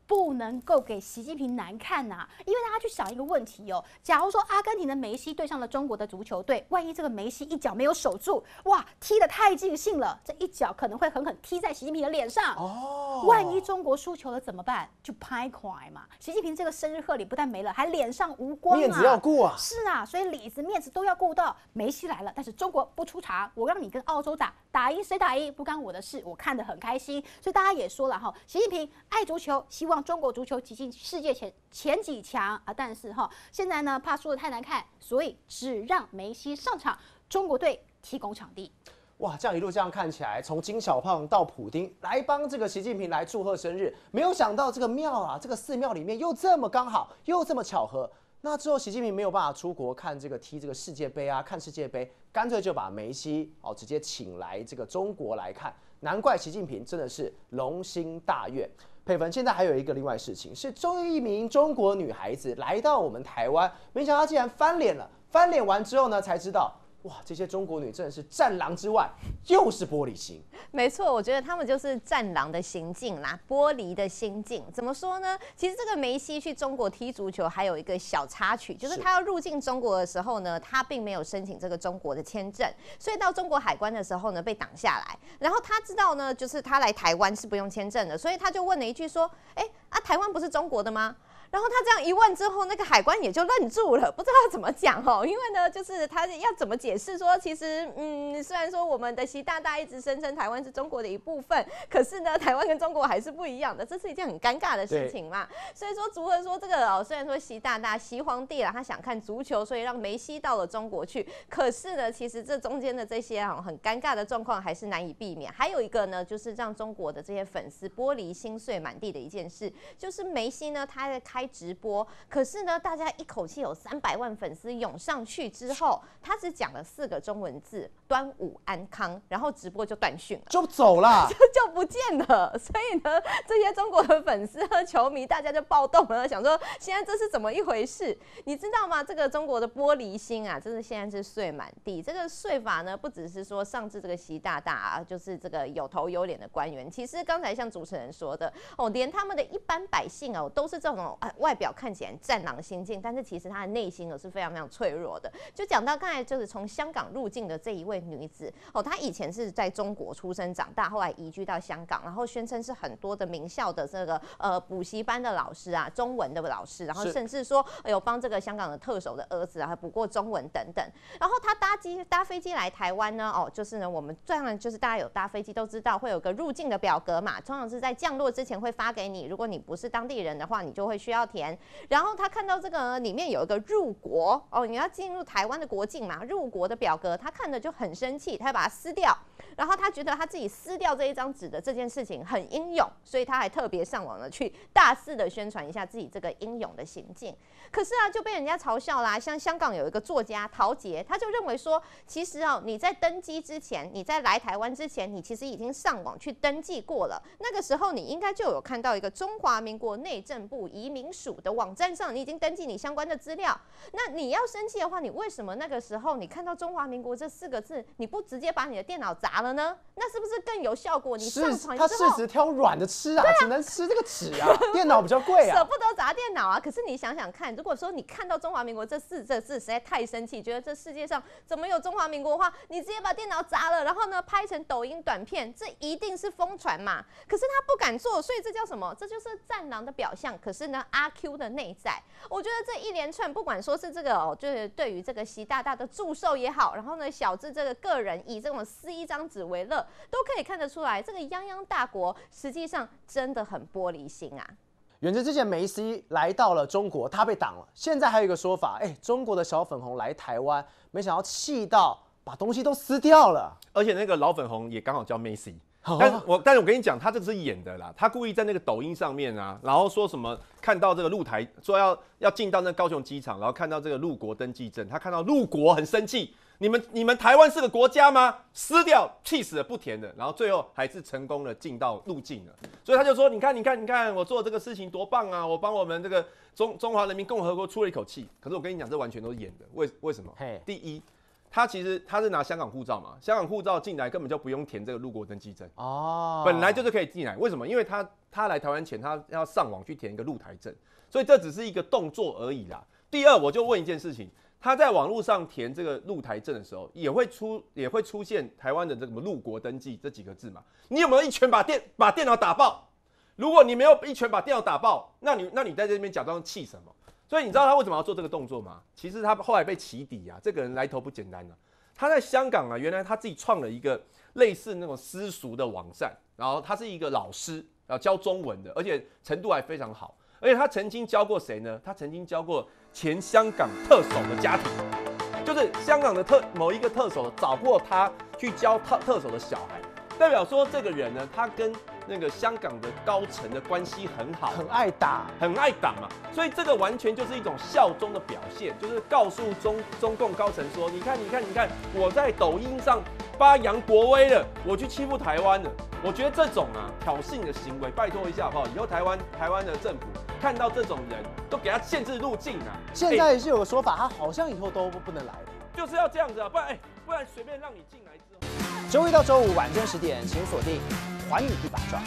不能够给习近平难看呐、啊，因为大家去想一个问题哦，假如说阿根廷的梅西对上了中国的足球队，万一这个梅西一脚没有守住，哇，踢得太尽兴了，这一脚可能会狠狠踢在习近平的脸上。哦，万一中国输球了怎么办？就拍垮嘛。习近平这个生日贺礼不但没了，还脸上无光、啊，面子要顾啊。是啊，所以里子面子都要顾到。梅西来了，但是中国不出场，我让你跟澳洲打，打赢谁打赢不干我的事，我看得很开心。所以大家也说了哈，习近平爱足球，希望中国足球挤进世界前几强啊！但是哈，现在呢怕输得太难看，所以只让梅西上场，中国队提供场地。哇，这样一路这样看起来，从金小胖到普丁来帮这个习近平来祝贺生日，没有想到这个庙啊，这个寺庙里面又这么刚好，又这么巧合。那之后，习近平没有办法出国看这个踢这个世界杯啊，看世界杯，干脆就把梅西哦直接请来这个中国来看，难怪习近平真的是龙心大悦。佩芬，现在还有一个另外事情是，一名中国女孩子来到我们台湾，没想到她竟然翻脸了。翻脸完之后呢，才知道。哇，这些中国女真的是战狼之外，又是玻璃心。没错，我觉得他们就是战狼的行径啦，玻璃的心境。怎么说呢？其实这个梅西去中国踢足球，还有一个小插曲，就是他要入境中国的时候呢，他并没有申请这个中国的签证，所以到中国海关的时候呢，被挡下来。然后他知道呢，就是他来台湾是不用签证的，所以他就问了一句说：“哎，啊，台湾不是中国的吗？”然后他这样一问之后，那个海关也就愣住了，不知道怎么讲哦，因为呢，就是他要怎么解释说，其实虽然说我们的习大大一直声称台湾是中国的一部分，可是呢，台湾跟中国还是不一样的，这是一件很尴尬的事情嘛。所以说，足合说这个哦，虽然说习大大、习皇帝啦，他想看足球，所以让梅西到了中国去，可是呢，其实这中间的这些很尴尬的状况还是难以避免。还有一个呢，就是让中国的这些粉丝玻璃心碎满地的一件事，就是梅西呢，他在开直播，可是呢，大家一口气有300万粉丝涌上去之后，他只讲了4个中文字“端午安康”，然后直播就断讯了，就走了，就不见了。所以呢，这些中国的粉丝和球迷，大家就暴动了，想说现在这是怎么一回事？你知道吗？这个中国的玻璃心啊，真的现在是碎满地。这个碎法呢，不只是说上至这个习大大啊，就是这个有头有脸的官员，其实刚才像主持人说的哦，连他们的一般百姓哦，都是这种。外表看起来战狼心境，但是其实她的内心是非常非常脆弱的。就讲到刚才就是从香港入境的这一位女子哦，她以前是在中国出生长大，后来移居到香港，然后宣称是很多的名校的这个补习班的老师啊，中文的老师，然后甚至说有帮这个香港的特首的儿子啊补过中文等等。然后她搭飞机来台湾呢，哦，就是呢我们当然就是大家有搭飞机都知道会有个入境的表格嘛，通常是在降落之前会发给你，如果你不是当地人的话，你就会需要填，然后他看到这个里面有一个入国哦，你要进入台湾的国境嘛，入国的表格，他看的就很生气，他把它撕掉，然后他觉得他自己撕掉这一张纸的这件事情很英勇，所以他还特别上网了去大肆的宣传一下自己这个英勇的行径。可是啊，就被人家嘲笑啦。像香港有一个作家陶杰，他就认为说，其实哦，你在登机之前，你在来台湾之前，你其实已经上网去登记过了，那个时候你应该就有看到一个中华民国内政部移民署的网站上，你已经登记你相关的资料。那你要生气的话，你为什么那个时候你看到中华民国这4个字，你不直接把你的电脑砸了呢？那是不是更有效果？你上传之后，他适时挑软的吃啊，只能吃这个纸啊，电脑比较贵啊，舍不得砸电脑啊。可是你想想看，如果说你看到中华民国这4个字实在太生气，觉得这世界上怎么有中华民国的话，你直接把电脑砸了，然后呢拍成抖音短片，这一定是疯传嘛。可是他不敢做，所以这叫什么？这就是战狼的表象。可是呢，阿 Q 的内在，我觉得这一连串，不管说是这个哦，就是对于这个习大大的祝寿也好，然后呢，小至这个个人以这种撕一张纸为乐，都可以看得出来，这个泱泱大国实际上真的很玻璃心啊。远至之前梅西来到了中国，他被挡了。现在还有一个说法，哎，中国的小粉红来台湾，没想到气到把东西都撕掉了。而且那个老粉红也刚好叫梅西。但是我跟你讲，他这是演的啦，他故意在那个抖音上面啊，然后说什么看到这个入台，说要进到那高雄机场，然后看到这个入国登记证，他看到入国很生气，你们台湾是个国家吗？撕掉，气死了，不填的，然后最后还是成功的进到入境了，所以他就说，你看，我做这个事情多棒啊，我帮我们这个中华人民共和国出了一口气。可是我跟你讲，这完全都是演的，为什么？ Hey. 第一。他是拿香港护照嘛，香港护照进来根本就不用填这个入国登记证，哦，本来就是可以进来。为什么？因为他他来台湾前，他要上网去填一个入台证，所以这只是一个动作而已啦。第二，我就问一件事情，他在网络上填这个入台证的时候，也会出现台湾的这个入国登记这几个字嘛？你有没有一拳把电脑打爆？如果你没有一拳把电脑打爆，那你在这边假装气什么？所以你知道他为什么要做这个动作吗？其实他后来被起底啊，这个人来头不简单啊。他在香港啊，原来他自己创了一个类似那种私塾的网站，然后他是一个老师，然后教中文的，而且程度还非常好。而且他曾经教过谁呢？他曾经教过前香港特首的家庭，就是香港的某一个特首找过他去教特首的小孩，代表说这个人呢，他跟那个香港的高层的关系很好，很爱打嘛，所以这个完全就是一种效忠的表现，就是告诉中共高层说，你看，我在抖音上发扬国威了，我去欺负台湾了。我觉得这种啊挑衅的行为，拜托一下好不好？以后台湾的政府看到这种人都给他限制入境啊。现在也是有个说法，他好像以后都不能来了，就是要这样子啊，不然随便让你进来之后。周一到周五晚间10点，请锁定《寰宇一把抓》。